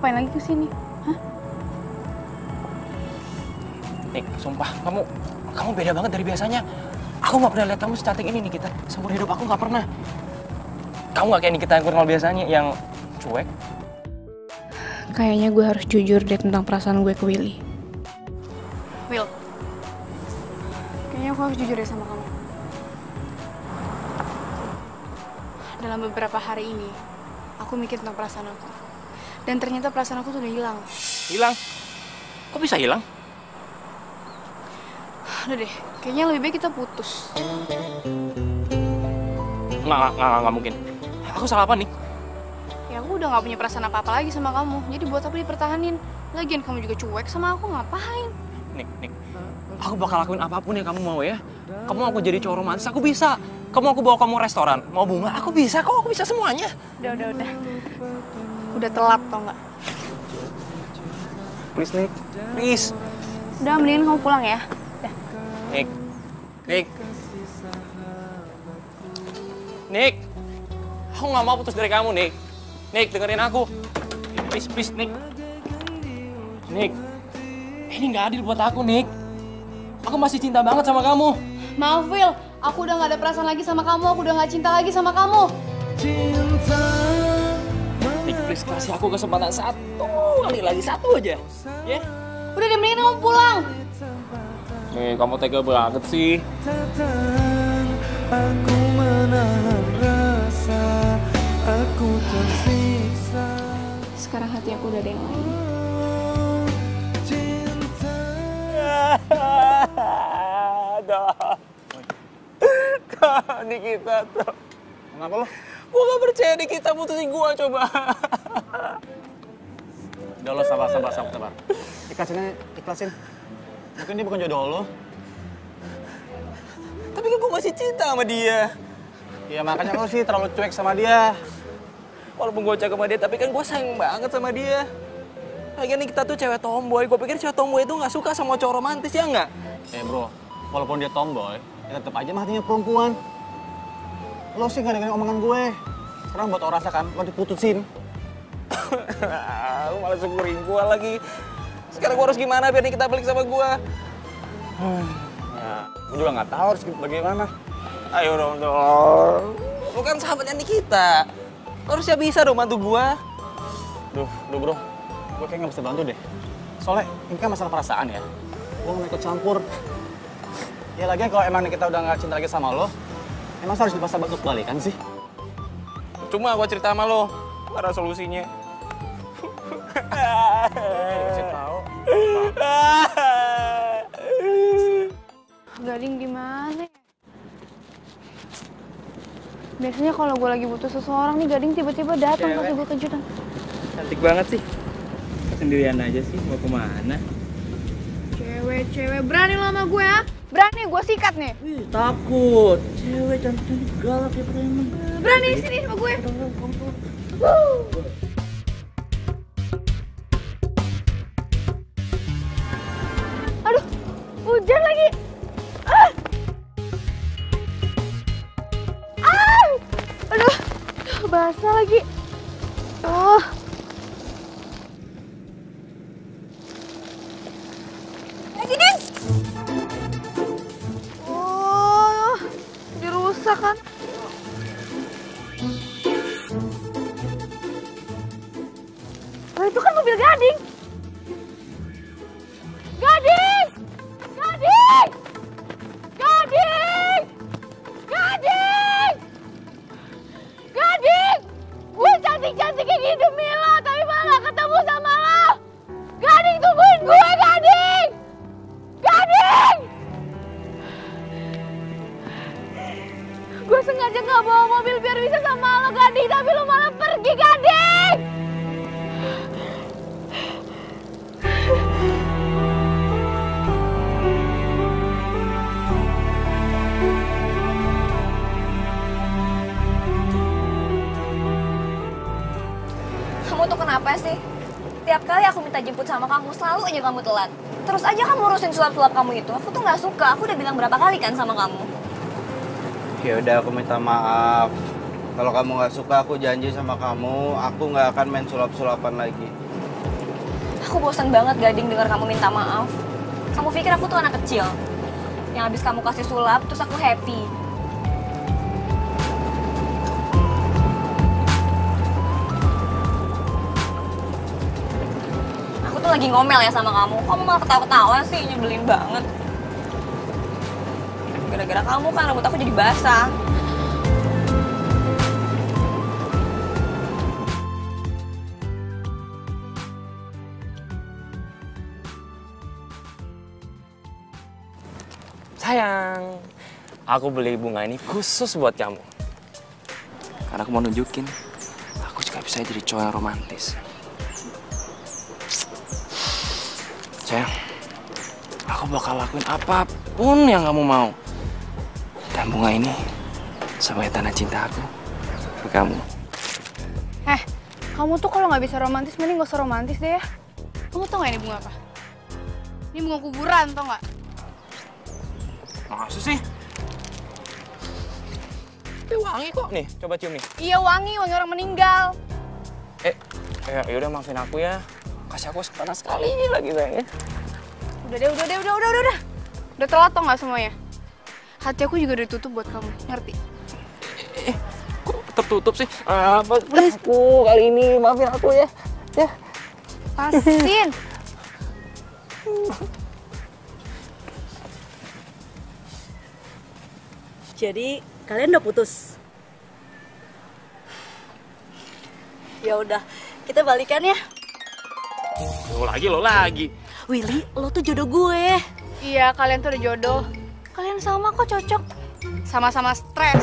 Ngapain lagi ke sini? Hah? Nik, sumpah kamu kamu beda banget dari biasanya. Aku nggak pernah lihat kamu secantik ini Nikita. Seumur hidup aku nggak pernah. Kamu nggak kayak Nikita yang normal biasanya, yang cuek. Kayaknya gue harus jujur deh tentang perasaan gue ke Willy. Will, kayaknya aku harus jujur deh sama kamu. Dalam beberapa hari ini, aku mikir tentang perasaan aku. Dan ternyata perasaan aku tuh udah hilang. Hilang? Kok bisa hilang? Udah deh, kayaknya lebih baik kita putus. Nggak, nggak, nggak, nggak mungkin. Aku salah apa nih? Ya aku udah nggak punya perasaan apa-apa lagi sama kamu. Jadi buat apa dipertahanin? Lagian kamu juga cuek sama aku, ngapain? Nik, Nik, aku bakal lakuin apapun yang kamu mau ya. Kamu aku jadi cowok romantis, aku bisa. Kamu aku bawa kamu restoran, mau bunga, aku bisa. Kok aku bisa semuanya? Udah, udah, udah. Udah telat tau nggak? Please Nik, please. Udah mendingan kamu pulang ya. Dah. Nik, Nik, Nik, aku nggak mau putus dari kamu Nik. Nik dengerin aku. Please please Nik, Nik, ini nggak adil buat aku Nik. Aku masih cinta banget sama kamu. Maaf Will, aku udah nggak ada perasaan lagi sama kamu. Aku udah nggak cinta lagi sama kamu. Cinta. Please kasih aku kesempatan satu kali lagi, satu aja ya. Yeah? Udah deh, mendingan kamu pulang. Nih, kamu tega banget sih. Aku menahan rasa, aku tersiksa. Sekarang hati aku udah ada yang lain. Cinta. Dah. Dah, Nikita tuh. Kenapa lo? Gue gak percaya nih kita putusin gue, coba. Udah lo sabar, sabar, sabar, sabar. Ikhlasin aja, ikhlasin. Mungkin dia bukan jodoh lo. Tapi kan gue masih cinta sama dia. Ya makanya lo sih terlalu cuek sama dia. Walaupun gue cuek sama dia, tapi kan gue sayang banget sama dia. Lagian nih kita tuh cewek tomboy. Gue pikir cewek tomboy itu gak suka sama cowok romantis, ya nggak? Eh bro, walaupun dia tomboy, ya tetep aja hatinya perempuan. Lo sih gak dengerin omongan gue. Sekarang buat lo rasakan, lo diputusin. Lo malah syukurin gue lagi. Sekarang gue harus gimana biar Nikita balik sama gue? Ya, gue juga gak tahu harus bagaimana. Ayo dong dong. Lo kan sahabatnya Nikita. Lo harusnya bisa dong bantu gue. Duh, duh bro. Gue kayak gak bisa bantu deh. Soalnya ini kan masalah perasaan ya. Gue mau ikut campur. Ya lagian kalau emang Nikita udah gak cinta lagi sama lo, emang harus dipaksa bantu balikan sih? Cuma gue cerita sama lo, ada solusinya. Kasih tahu. Gading di mana? Biasanya kalau gue lagi butuh seseorang nih, Gading tiba-tiba datang kasih gue kejutan. Cantik banget sih. Sendirian aja sih, mau kemana? Cewek-cewek berani lo sama gue ya? Berani, gue sikat nih. Ih, takut. Cewek cantik galak ya preman. Berani sini sama gue. Wuh. Aduh, hujan lagi. Ah. Ah. Aduh, basah lagi. Oh. Kan? Oh, itu kan mobil Gading. Gading! Gading! Gading! Gading! Gading! Gue cantik-cantik kayak gini demi lo, tapi malah ketemu sama lo. Gading, tungguin gue, Gading! Gading! kenapa sih? Tiap kali aku minta jemput sama kamu, selalu aja kamu telat. Terus aja kamu urusin sulap-sulap kamu itu. Aku tuh nggak suka, aku udah bilang berapa kali kan sama kamu. Ya udah, aku minta maaf. Kalau kamu nggak suka, aku janji sama kamu, aku nggak akan main sulap-sulapan lagi. Aku bosan banget, Gading, dengar kamu minta maaf. Kamu pikir aku tuh anak kecil? Yang habis kamu kasih sulap, terus aku happy. Lagi ngomel ya sama kamu, kamu malah ketawa-ketawa sih, nyebelin banget. Gara-gara kamu kan rambut aku jadi basah. Sayang, aku beli bunga ini khusus buat kamu. Karena aku mau nunjukin, aku juga bisa jadi cowok yang romantis. Sayang, aku bakal lakuin apapun yang kamu mau. Dan bunga ini sebagai tanda cinta aku ke kamu. Eh, kamu tuh kalau nggak bisa romantis, mending nggak usah romantis deh ya. Kamu tau nggak ini bunga apa? Ini bunga kuburan, tau nggak? Makasih sih. Tapi wangi kok. Nih, coba cium nih. Iya wangi, wangi orang meninggal. Eh, eh yaudah maafin aku ya. Kasih aku sekarang sekali lagi sayangnya. Udah deh, udah deh, udah, udah, udah. Udah telat tau nggak semuanya? Hati aku juga udah ditutup buat kamu, ngerti? Eh, eh kok tertutup sih? Apa aku kali ini, maafin aku ya. Ya. Pasin. Jadi, kalian udah putus? Ya udah, kita balikan ya. Lo lagi, lo lagi. Willy, lo tuh jodoh gue. Iya, kalian tuh udah jodoh. Kalian sama kok cocok. Sama-sama stres.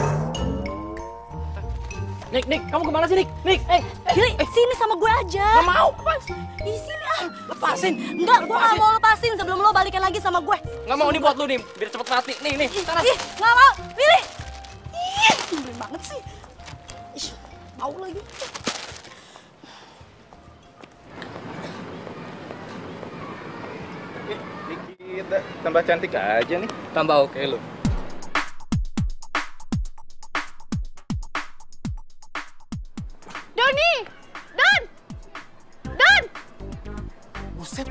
Nik, Nik, kamu kemana sih, Nik? Nik, eh, Willy, eh, sini sama gue aja. Gak mau, lepas. Di sini ah. Lepasin. Enggak, gue gak mau lepasin sebelum lo balikan lagi sama gue. Gak mau, ini buat lo nih, biar cepet mati. Nih, nih, sana. Ih, gak mau, Willy. Ih, gembel banget sih. Ih, mau lagi. Kita tambah cantik aja nih, tambah oke okay, lo. Doni, Don, Don. Buset.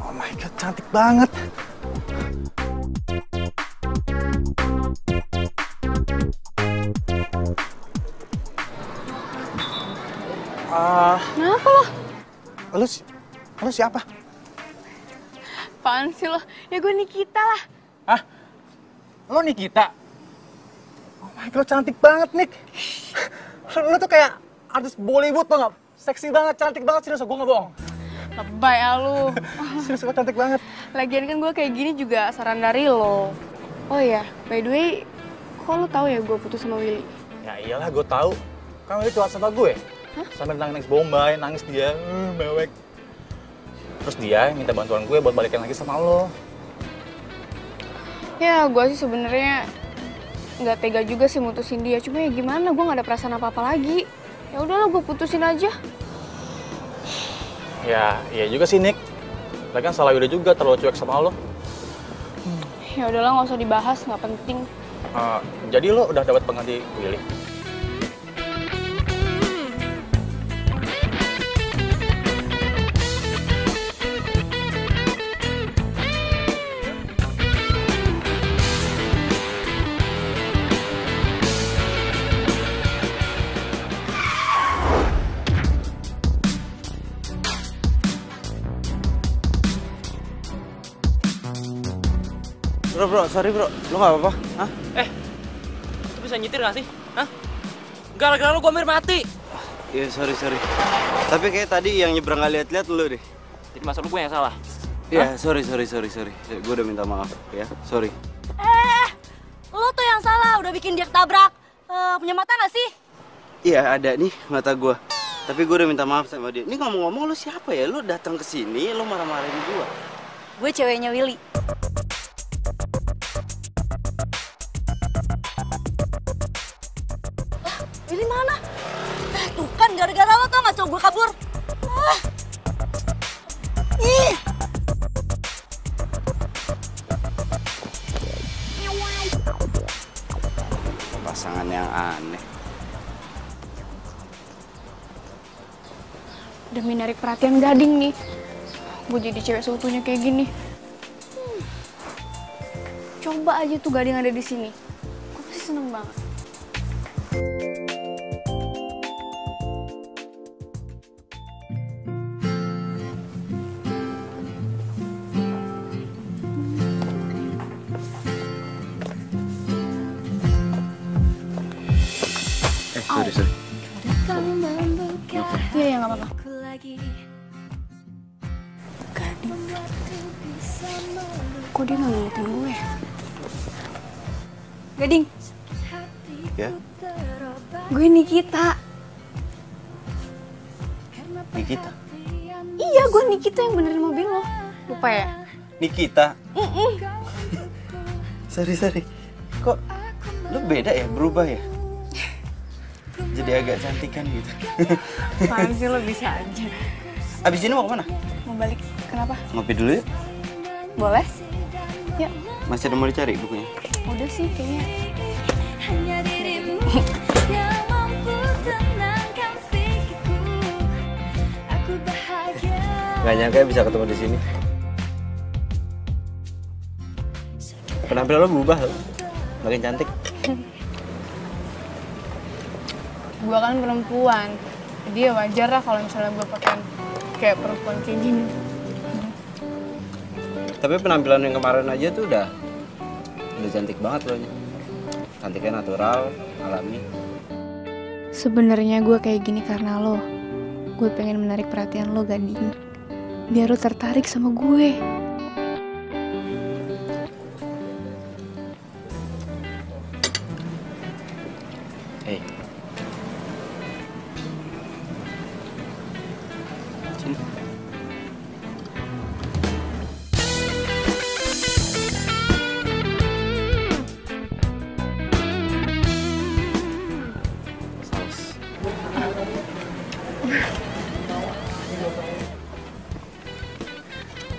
Oh my god, cantik banget. Kenapa lo? Lo, si, lo siapa? Apaan sih lo? Ya gue Nikita lah. Hah? Lo Nikita? Oh my god, cantik banget, Nik. Lo tuh kayak artis Bollywood tau gak? Seksi banget, cantik banget. Serius, gue gak bohong. Lebay ya lo. Serius, gue cantik banget. Lagian kan gue kayak gini juga saran dari lo. Oh iya, by the way, kok lo tau ya gue putus sama Willy? Ya iyalah, gue tau. Kan Willy curhat sama gue. Hah? Sambil nangis bombay, nangis dia, uh, mewek. Terus dia minta bantuan gue buat balikan lagi sama lo. Ya, gue sih sebenarnya nggak tega juga sih mutusin dia. Cuma ya gimana, gue nggak ada perasaan apa-apa lagi. Ya udahlah, gue putusin aja. Ya, iya juga sih, Nick. Lagian salah udah juga terlalu cuek sama lo. Hmm. Ya udahlah, nggak usah dibahas, nggak penting. Uh, jadi lo udah dapat pengganti Willy? Bro, bro, sorry bro, lo gak apa-apa? Hah? Eh, lo bisa nyetir gak sih? Hah? Gara-gara lo gue hampir mati! Oh, iya, sorry, sorry. Tapi kayak tadi yang nyebrang gak liat-liat lo deh. Jadi maksud lo gue yang salah? Iya, yeah, sorry, sorry, sorry, sorry. Gue udah minta maaf, ya. Sorry. Eh, lo tuh yang salah, udah bikin dia ketabrak. Uh, punya mata gak sih? Iya, ada nih mata gue. Tapi gue udah minta maaf sama dia. Ini ngomong-ngomong lu siapa ya? Lu datang ke sini, lu marah-marahin gue. Gue ceweknya Willy. Ah, Willy mana? Eh, tuh kan gara-gara lo tau gak cowok gue kabur. Ah. Ih. Pasangan yang aneh. Demi narik perhatian Gading nih, gue jadi cewek seutuhnya kayak gini. Hmm. Coba aja tuh Gading ada di sini, gue pasti seneng banget. Eh, sorry, sorry. Iya, ya, nggak apa-apa. Gading, kok dia nggak ngeliatin gue? Gading, ya? Gue Nikita. Nikita? Iya, gue Nikita yang benerin mobil lo. Lupa ya? Nikita? Mm -mm. Sorry, sorry. Kok lo beda ya? Berubah ya? Jadi agak cantikan gitu. Apaan sih, lo bisa aja. Abis ini mau kemana? Mau balik. Kenapa? Ngopi dulu ya? Boleh. Yuk. Masih ada mau dicari bukunya? Udah sih kayaknya. Hanya dirimu yang mampu tenangkan pikiranku. Aku bahagia. Gak nyangka ya bisa ketemu di sini. Penampilan lo berubah loh. Makin cantik. Gue kan perempuan, jadi ya wajar lah kalau misalnya gue pakai kayak perempuan kayak gini. Tapi penampilan yang kemarin aja tuh udah, udah cantik banget loh. Cantiknya natural, alami. Sebenarnya gue kayak gini karena lo. Gue pengen menarik perhatian lo, Gading. Biar lo tertarik sama gue. Hey.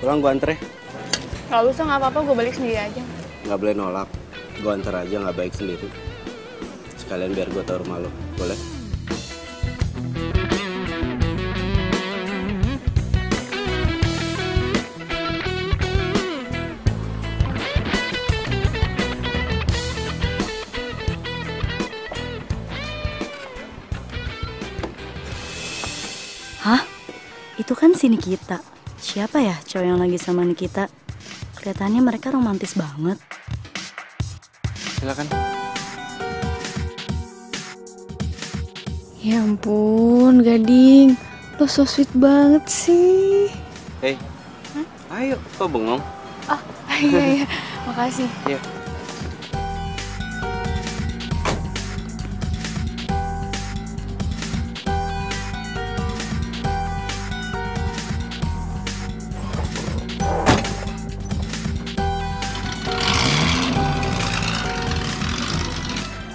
Pulang gue antre. Kalau usah nggak apa-apa, gue balik sendiri aja. Nggak boleh nolak, gue anter aja, nggak baik sendiri. Sekalian biar gue tahu rumah lo, boleh? Hah? Itu kan si Nikita. Siapa ya cowok yang lagi sama Nikita? Kelihatannya mereka romantis banget. Silakan. Ya ampun, Gading. Lo so sweet banget sih. Hei, hmm? Ayo, kok bengong? Oh, iya, iya. Makasih. Iya.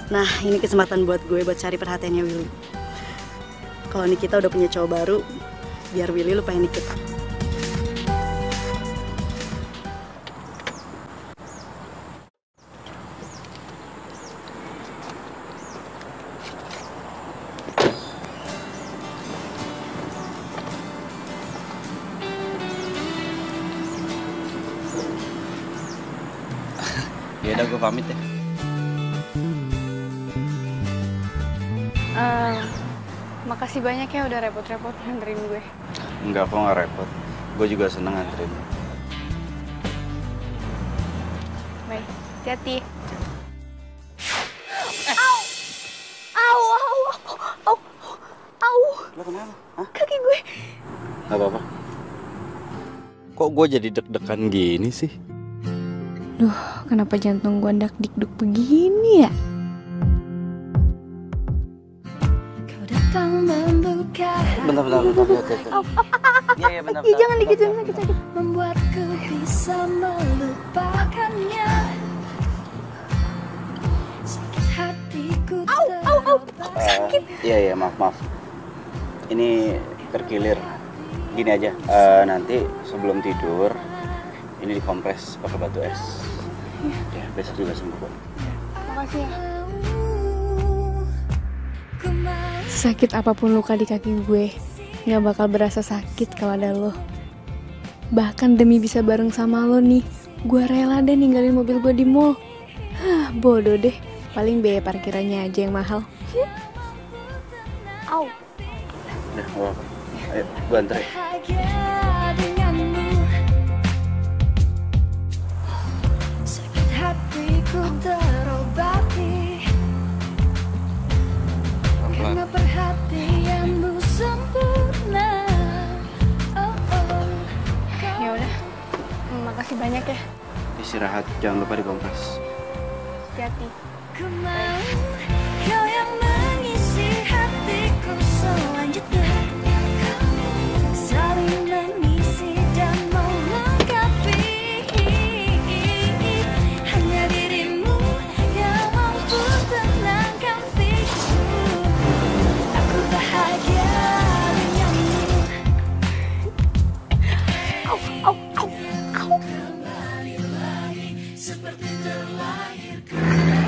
Nah, ini kesempatan buat gue buat cari perhatiannya Willy. Kalau Nikita udah punya cowok baru, biar Willy lupain Nikita. Ya udah, gue pamit ya. Uh, makasih banyak ya udah repot-repot nganterin gue. Enggak kok, nggak repot. Gue juga seneng nganterin. Baik, hati-hati. Au! Au, au, au, au. Lo kenapa? Hah? Kaki gue. Gak apa-apa. Kok gue jadi deg-degan gini sih? Duh, kenapa jantung gue dak-dik-duk begini ya? Membuka bentar, bentar, bentar, bentar. Iya, iya, bentar. Jangan digituin, sakit-sakit. Membuatku bisa melupakannya. Sakit hatiku terlupakan. Sakit. Iya, iya, maaf, maaf. Ini terkilir. Gini aja, uh, nanti sebelum tidur, ini dikompres pakai batu es. Ya, besok juga sembuh kok. Makasih ya. Sakit apapun luka di kaki gue, gak bakal berasa sakit kalau ada lo. Bahkan demi bisa bareng sama lo nih, gue rela deh ninggalin mobil gue di mall. Hah, bodoh deh, paling biaya parkirannya aja yang mahal. Au. Udah, gak apa-apa. Ayo, gue antar ya. Sakit hatiku terobati. Karena perhatianmu sempurna. Oh, oh. Ya udah, makasih banyak ya. Istirahat, jangan lupa dikompres. Hati-hati. Kemal, kau yang mengisi hatiku selanjutnya. Saling mengisi dan melengkapi. Hanya dirimu yang mampu tenangkan pikiranku. Bahagia denganmu. Au, au, au, au. Kembali lagi seperti terlahir kembali.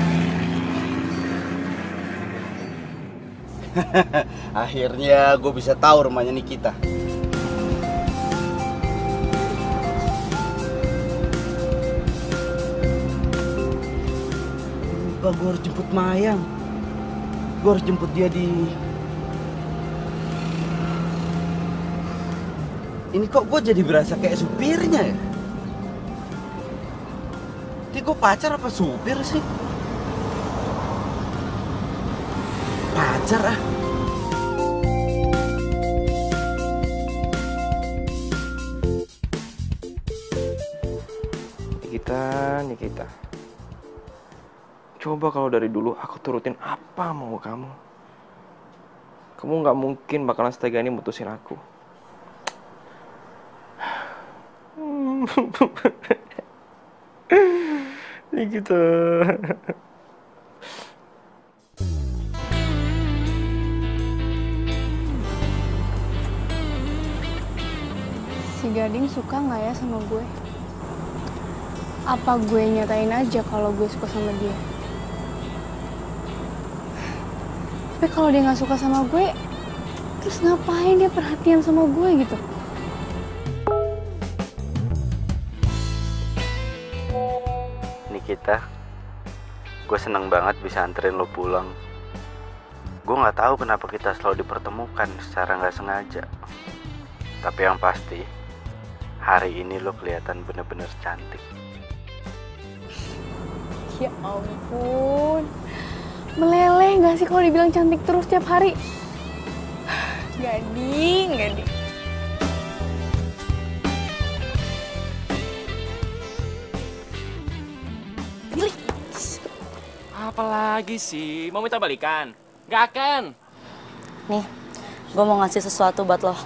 Akhirnya gue bisa tahu rumahnya Nikita. Lupa gue harus jemput Mayang. Gue harus jemput dia di... Ini kok gue jadi berasa kayak supirnya ya? Ini gue pacar apa supir sih? Pacar ah. Nikita, Nikita. Coba kalau dari dulu aku turutin apa mau kamu. Kamu gak mungkin bakalan setega ini mutusin aku. Nikita. Si Gading suka nggak ya sama gue? Apa gue nyatain aja kalau gue suka sama dia? Tapi kalau dia nggak suka sama gue, terus ngapain dia perhatian sama gue gitu? Kita, gue seneng banget bisa anterin lo pulang. Gue nggak tahu kenapa kita selalu dipertemukan secara nggak sengaja. Tapi yang pasti, hari ini lo kelihatan bener-bener cantik. Ya ampun, meleleh nggak sih kalau dibilang cantik terus tiap hari? Gading, gading. Apalagi sih, mau minta balikan? Gak akan. Nih, gue mau ngasih sesuatu buat lo.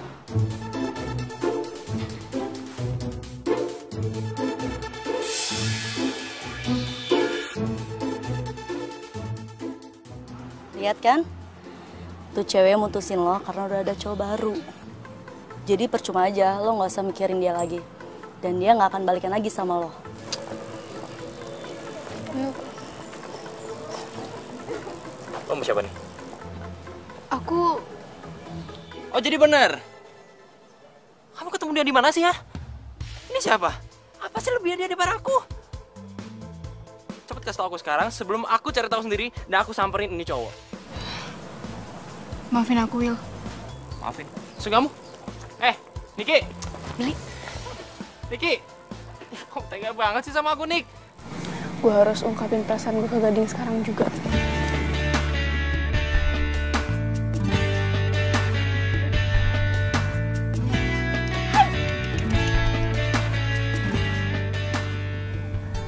Lihat kan? Tuh cewek mutusin lo karena udah ada cowok baru. Jadi percuma aja, lo gak usah mikirin dia lagi. Dan dia gak akan balikan lagi sama lo. Yuk. Kamu siapa nih? Aku... Oh jadi bener? Kamu ketemu dia di mana sih ya? Ini siapa? Apa sih lebih dia daripada aku? Cepet kasih tau aku sekarang sebelum aku cari tahu sendiri dan aku samperin ini cowok. Maafin aku, Will. Maafin? Suka kamu? Eh, Niki! Willy? Niki! Kamu tega banget sih sama aku, Nik! Gue harus ungkapin perasaan gue ke Gading sekarang juga.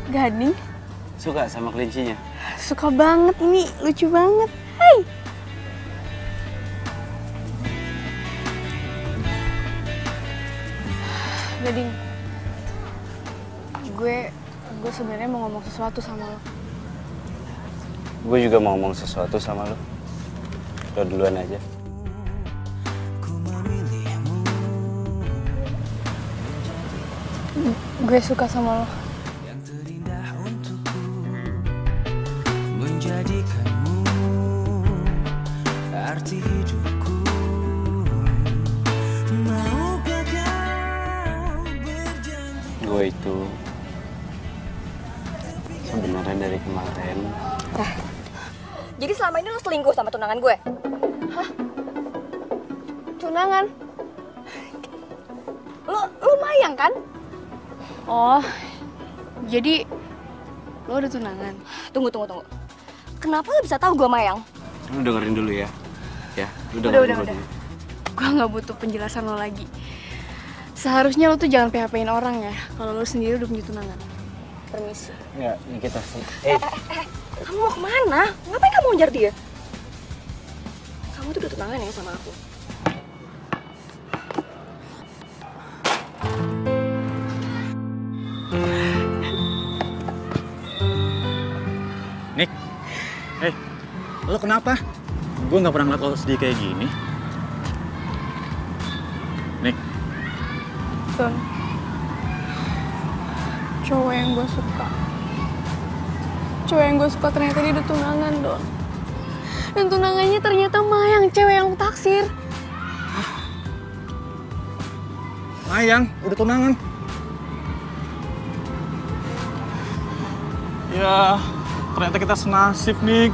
Gading suka sama kelincinya? Suka banget, ini lucu banget. Hai. Gading, gue gue sebenarnya mau ngomong sesuatu sama lo. Gue juga mau ngomong sesuatu sama lo. Lo duluan aja. Gue suka sama lo. Yang terindah untukku menjadikanmu arti hidupku. Maukah kau berjanji? Gue itu sebenarnya dari kemarin. Nah, jadi selama ini lo selingkuh sama tunangan gue? Hah? Tunangan? Lo, lo Mayang kan? Oh, jadi lo udah tunangan? Tunggu, tunggu, tunggu. Kenapa lo bisa tahu gue Mayang? Lo dengerin dulu ya. Ya, lo dengerin udah, dulu. Udah, udah. Gue gak butuh penjelasan lo lagi. Seharusnya lo tuh jangan P H P-in orang ya. Kalau lo sendiri udah punya tunangan. Permisi. Enggak, Nikita. Eh, eh, eh, eh. Kamu mau kemana? Ngapain kamu ngejar dia? Kamu tuh udah tunangan ya sama aku? Nik, eh, hey, lo kenapa? Gue nggak pernah ngeliat lo sedih kayak gini. Nik, Don, cowok yang gue suka, cowok yang gue suka ternyata dia udah tunangan, Don. Dan tunangannya ternyata Mayang, cewek yang lo taksir. Hah? Mayang, udah tunangan? Ya. Ternyata kita senasib, Nik.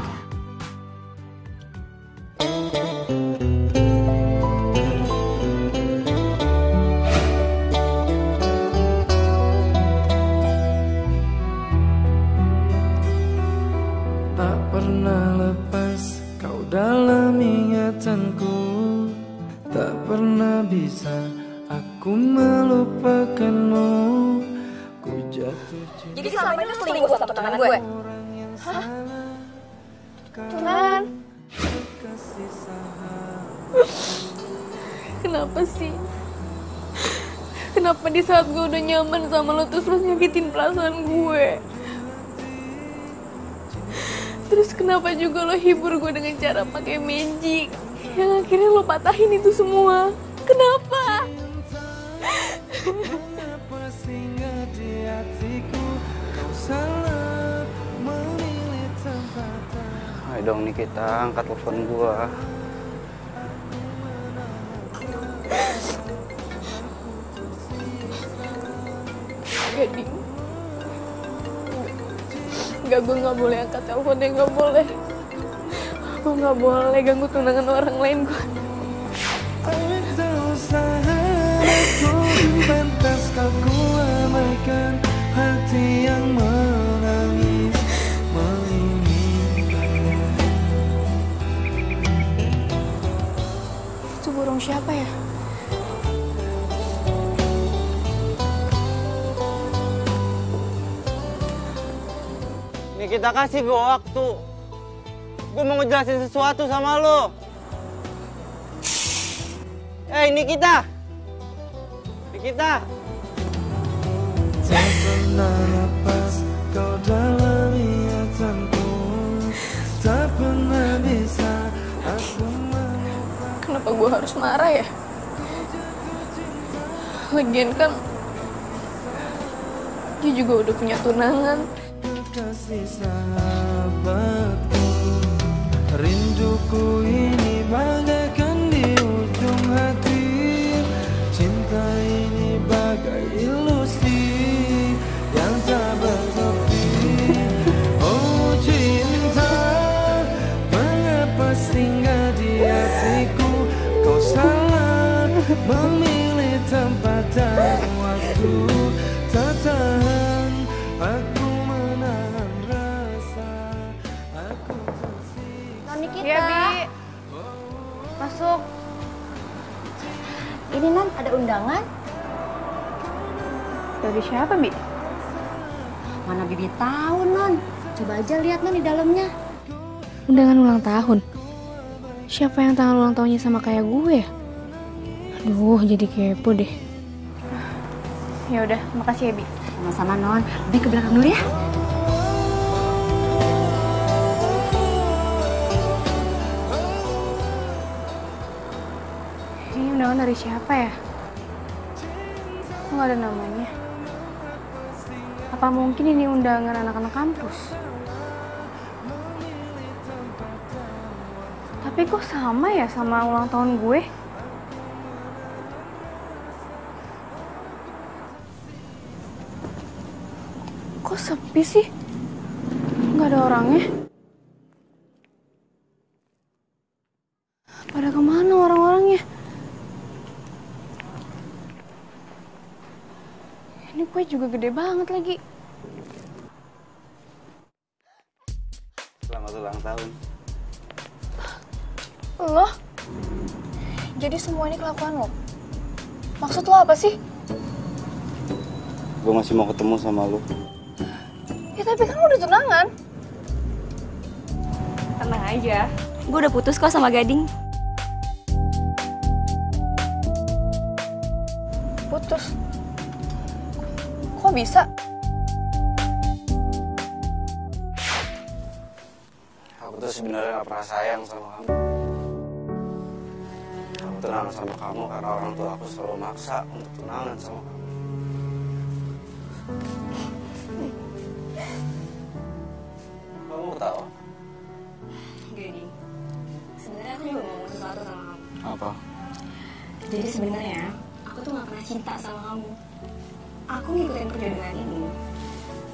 Tak pernah lepas kau dalam ingatanku. Tak pernah bisa aku melupakanmu. Ku jatuh cinta. Jadi selama ini lu selingkuh sama tunangan gue? Hah? Tunangan? Kenapa sih? Kenapa di saat gue udah nyaman sama lo terus lo nyakitin perasaan gue? Terus kenapa juga lo hibur gue dengan cara pakai magic? Yang akhirnya lo patahin itu semua. Kenapa? Dong Nikita, angkat telepon gua. Gading, enggak, gua nggak boleh angkat teleponnya, nggak boleh. Gua nggak boleh ganggu tunangan orang lain gua. Siapa ya? Nih, kita kasih gue waktu. Gue mau ngejelasin sesuatu sama lo. Eh, hey, Nikita. Nikita. Tak pernah lepas kau dalam ingatanku. Tak pernah bisa aku. Kenapa gue harus marah ya? Lagian kan dia juga udah punya tunangan. Kasih sahabatku, rinduku ini bagaikan di ujung hati. Cinta ini bagai ilusi yang tak bertepi. Oh cinta, mengapa singgah di hatiku? Kau salah memilih tempat dan waktu. Tak tahan aku menahan rasa. Aku tersiksa. Nikita, ya, Bi. Masuk. Ini Nan ada undangan. Dari siapa, Bi? Mana Bibi tahu, Nan. Coba aja lihat Nan di dalamnya. Undangan ulang tahun. Siapa yang tanggal ulang tahunnya sama kayak gue ya? Aduh, jadi kepo deh. Ya udah, makasih ya, Bi. Sama-sama, Non. Bi ke belakang dulu ya. Ini undangan dari siapa ya? Nggak ada namanya. Apa mungkin ini undangan anak-anak kampus? Tapi kok sama ya sama ulang tahun gue? Kok sepi sih? Nggak ada orangnya. Pada kemana orang-orangnya? Ini kue juga gede banget lagi. Selamat ulang tahun. Loh? Jadi semua ini kelakuan lo? Maksud lo apa sih? Gue masih mau ketemu sama lo. Ya tapi kan lo udah tunangan. Tenang aja, gue udah putus kok sama Gading. Putus? Kok bisa? Aku tuh sebenarnya gak pernah sayang sama kamu. Aku tunangan sama kamu karena orang tua aku selalu maksa untuk tunangan sama kamu. Kamu ketawa? Gading, sebenarnya aku juga mau ngomong sesuatu sama kamu. Apa? Jadi sebenarnya aku tuh gak pernah cinta sama kamu. Aku ngikutin perjodohan ini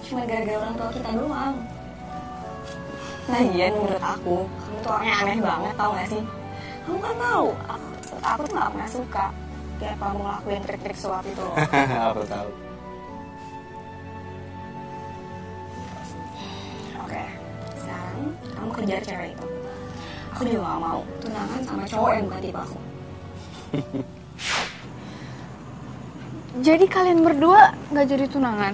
cuma gara-gara orang tua kita doang. Lagian menurut aku, kamu tuh orangnya aneh banget, tau gak sih? Kamu kan tahu, aku, aku tuh gak pernah suka tiap kamu ngelakuin trik-trik suap itu. Aku tahu. Oke, sekarang kamu kejar cewek itu. Aku juga gak mau tunangan sama cowok yang bukan tipe aku. Jadi kalian berdua gak jadi tunangan?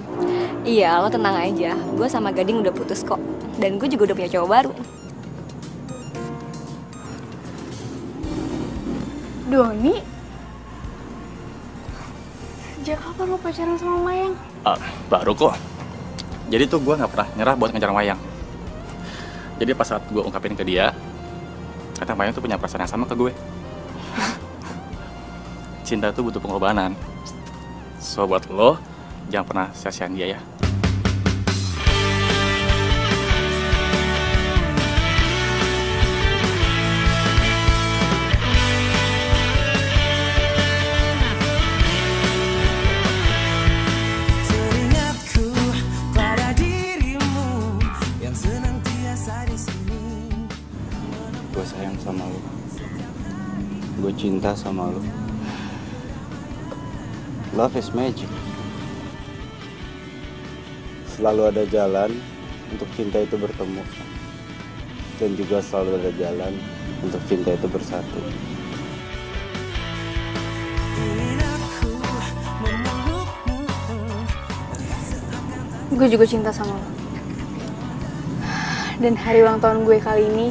Iya, lo tenang aja. Gue sama Gading udah putus kok. Dan gue juga udah punya cowok baru. Doni? Sejak kapan lo pacaran sama Mayang? Uh, baru kok. Jadi tuh gue gak pernah nyerah buat ngejar Mayang. Jadi pas saat gue ungkapin ke dia, kata Mayang tuh punya perasaan yang sama ke gue. Cinta tuh butuh pengorbanan. So buat lo, jangan pernah sia-siain dia ya. Cinta sama lo. Love is magic. Selalu ada jalan untuk cinta itu bertemu. Dan juga selalu ada jalan untuk cinta itu bersatu. Gue juga cinta sama lo. Dan hari ulang tahun gue kali ini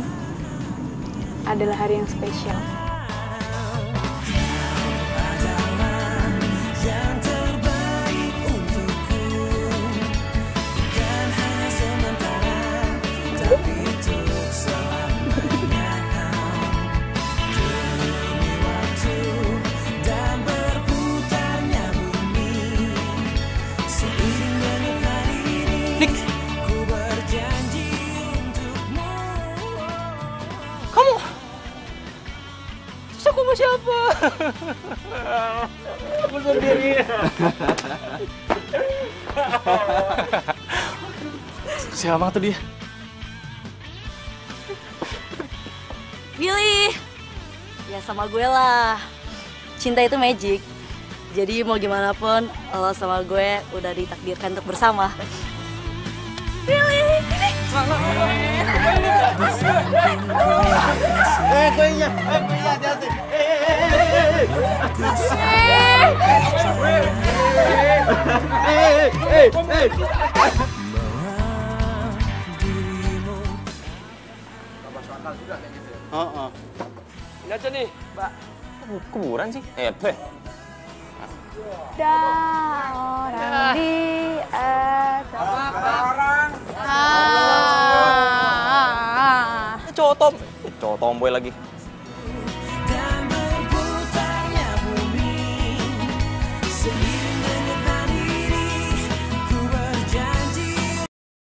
adalah hari yang spesial. Siapa? Aku sendiri. Siapa tuh dia? Willy. Ya sama gue lah. Cinta itu magic. Jadi mau gimana pun, lo sama gue udah ditakdirkan untuk bersama. Willy, sini. Eh, kuenya. Eh, kuenya, hati-hati. Eh, eh, eh. Ini aja nih, Mbak. Kuburan sih? Eh, Dan orang ah. di atas orang. Ah. Ah. Cowok tom. Cowok tomboy lagi.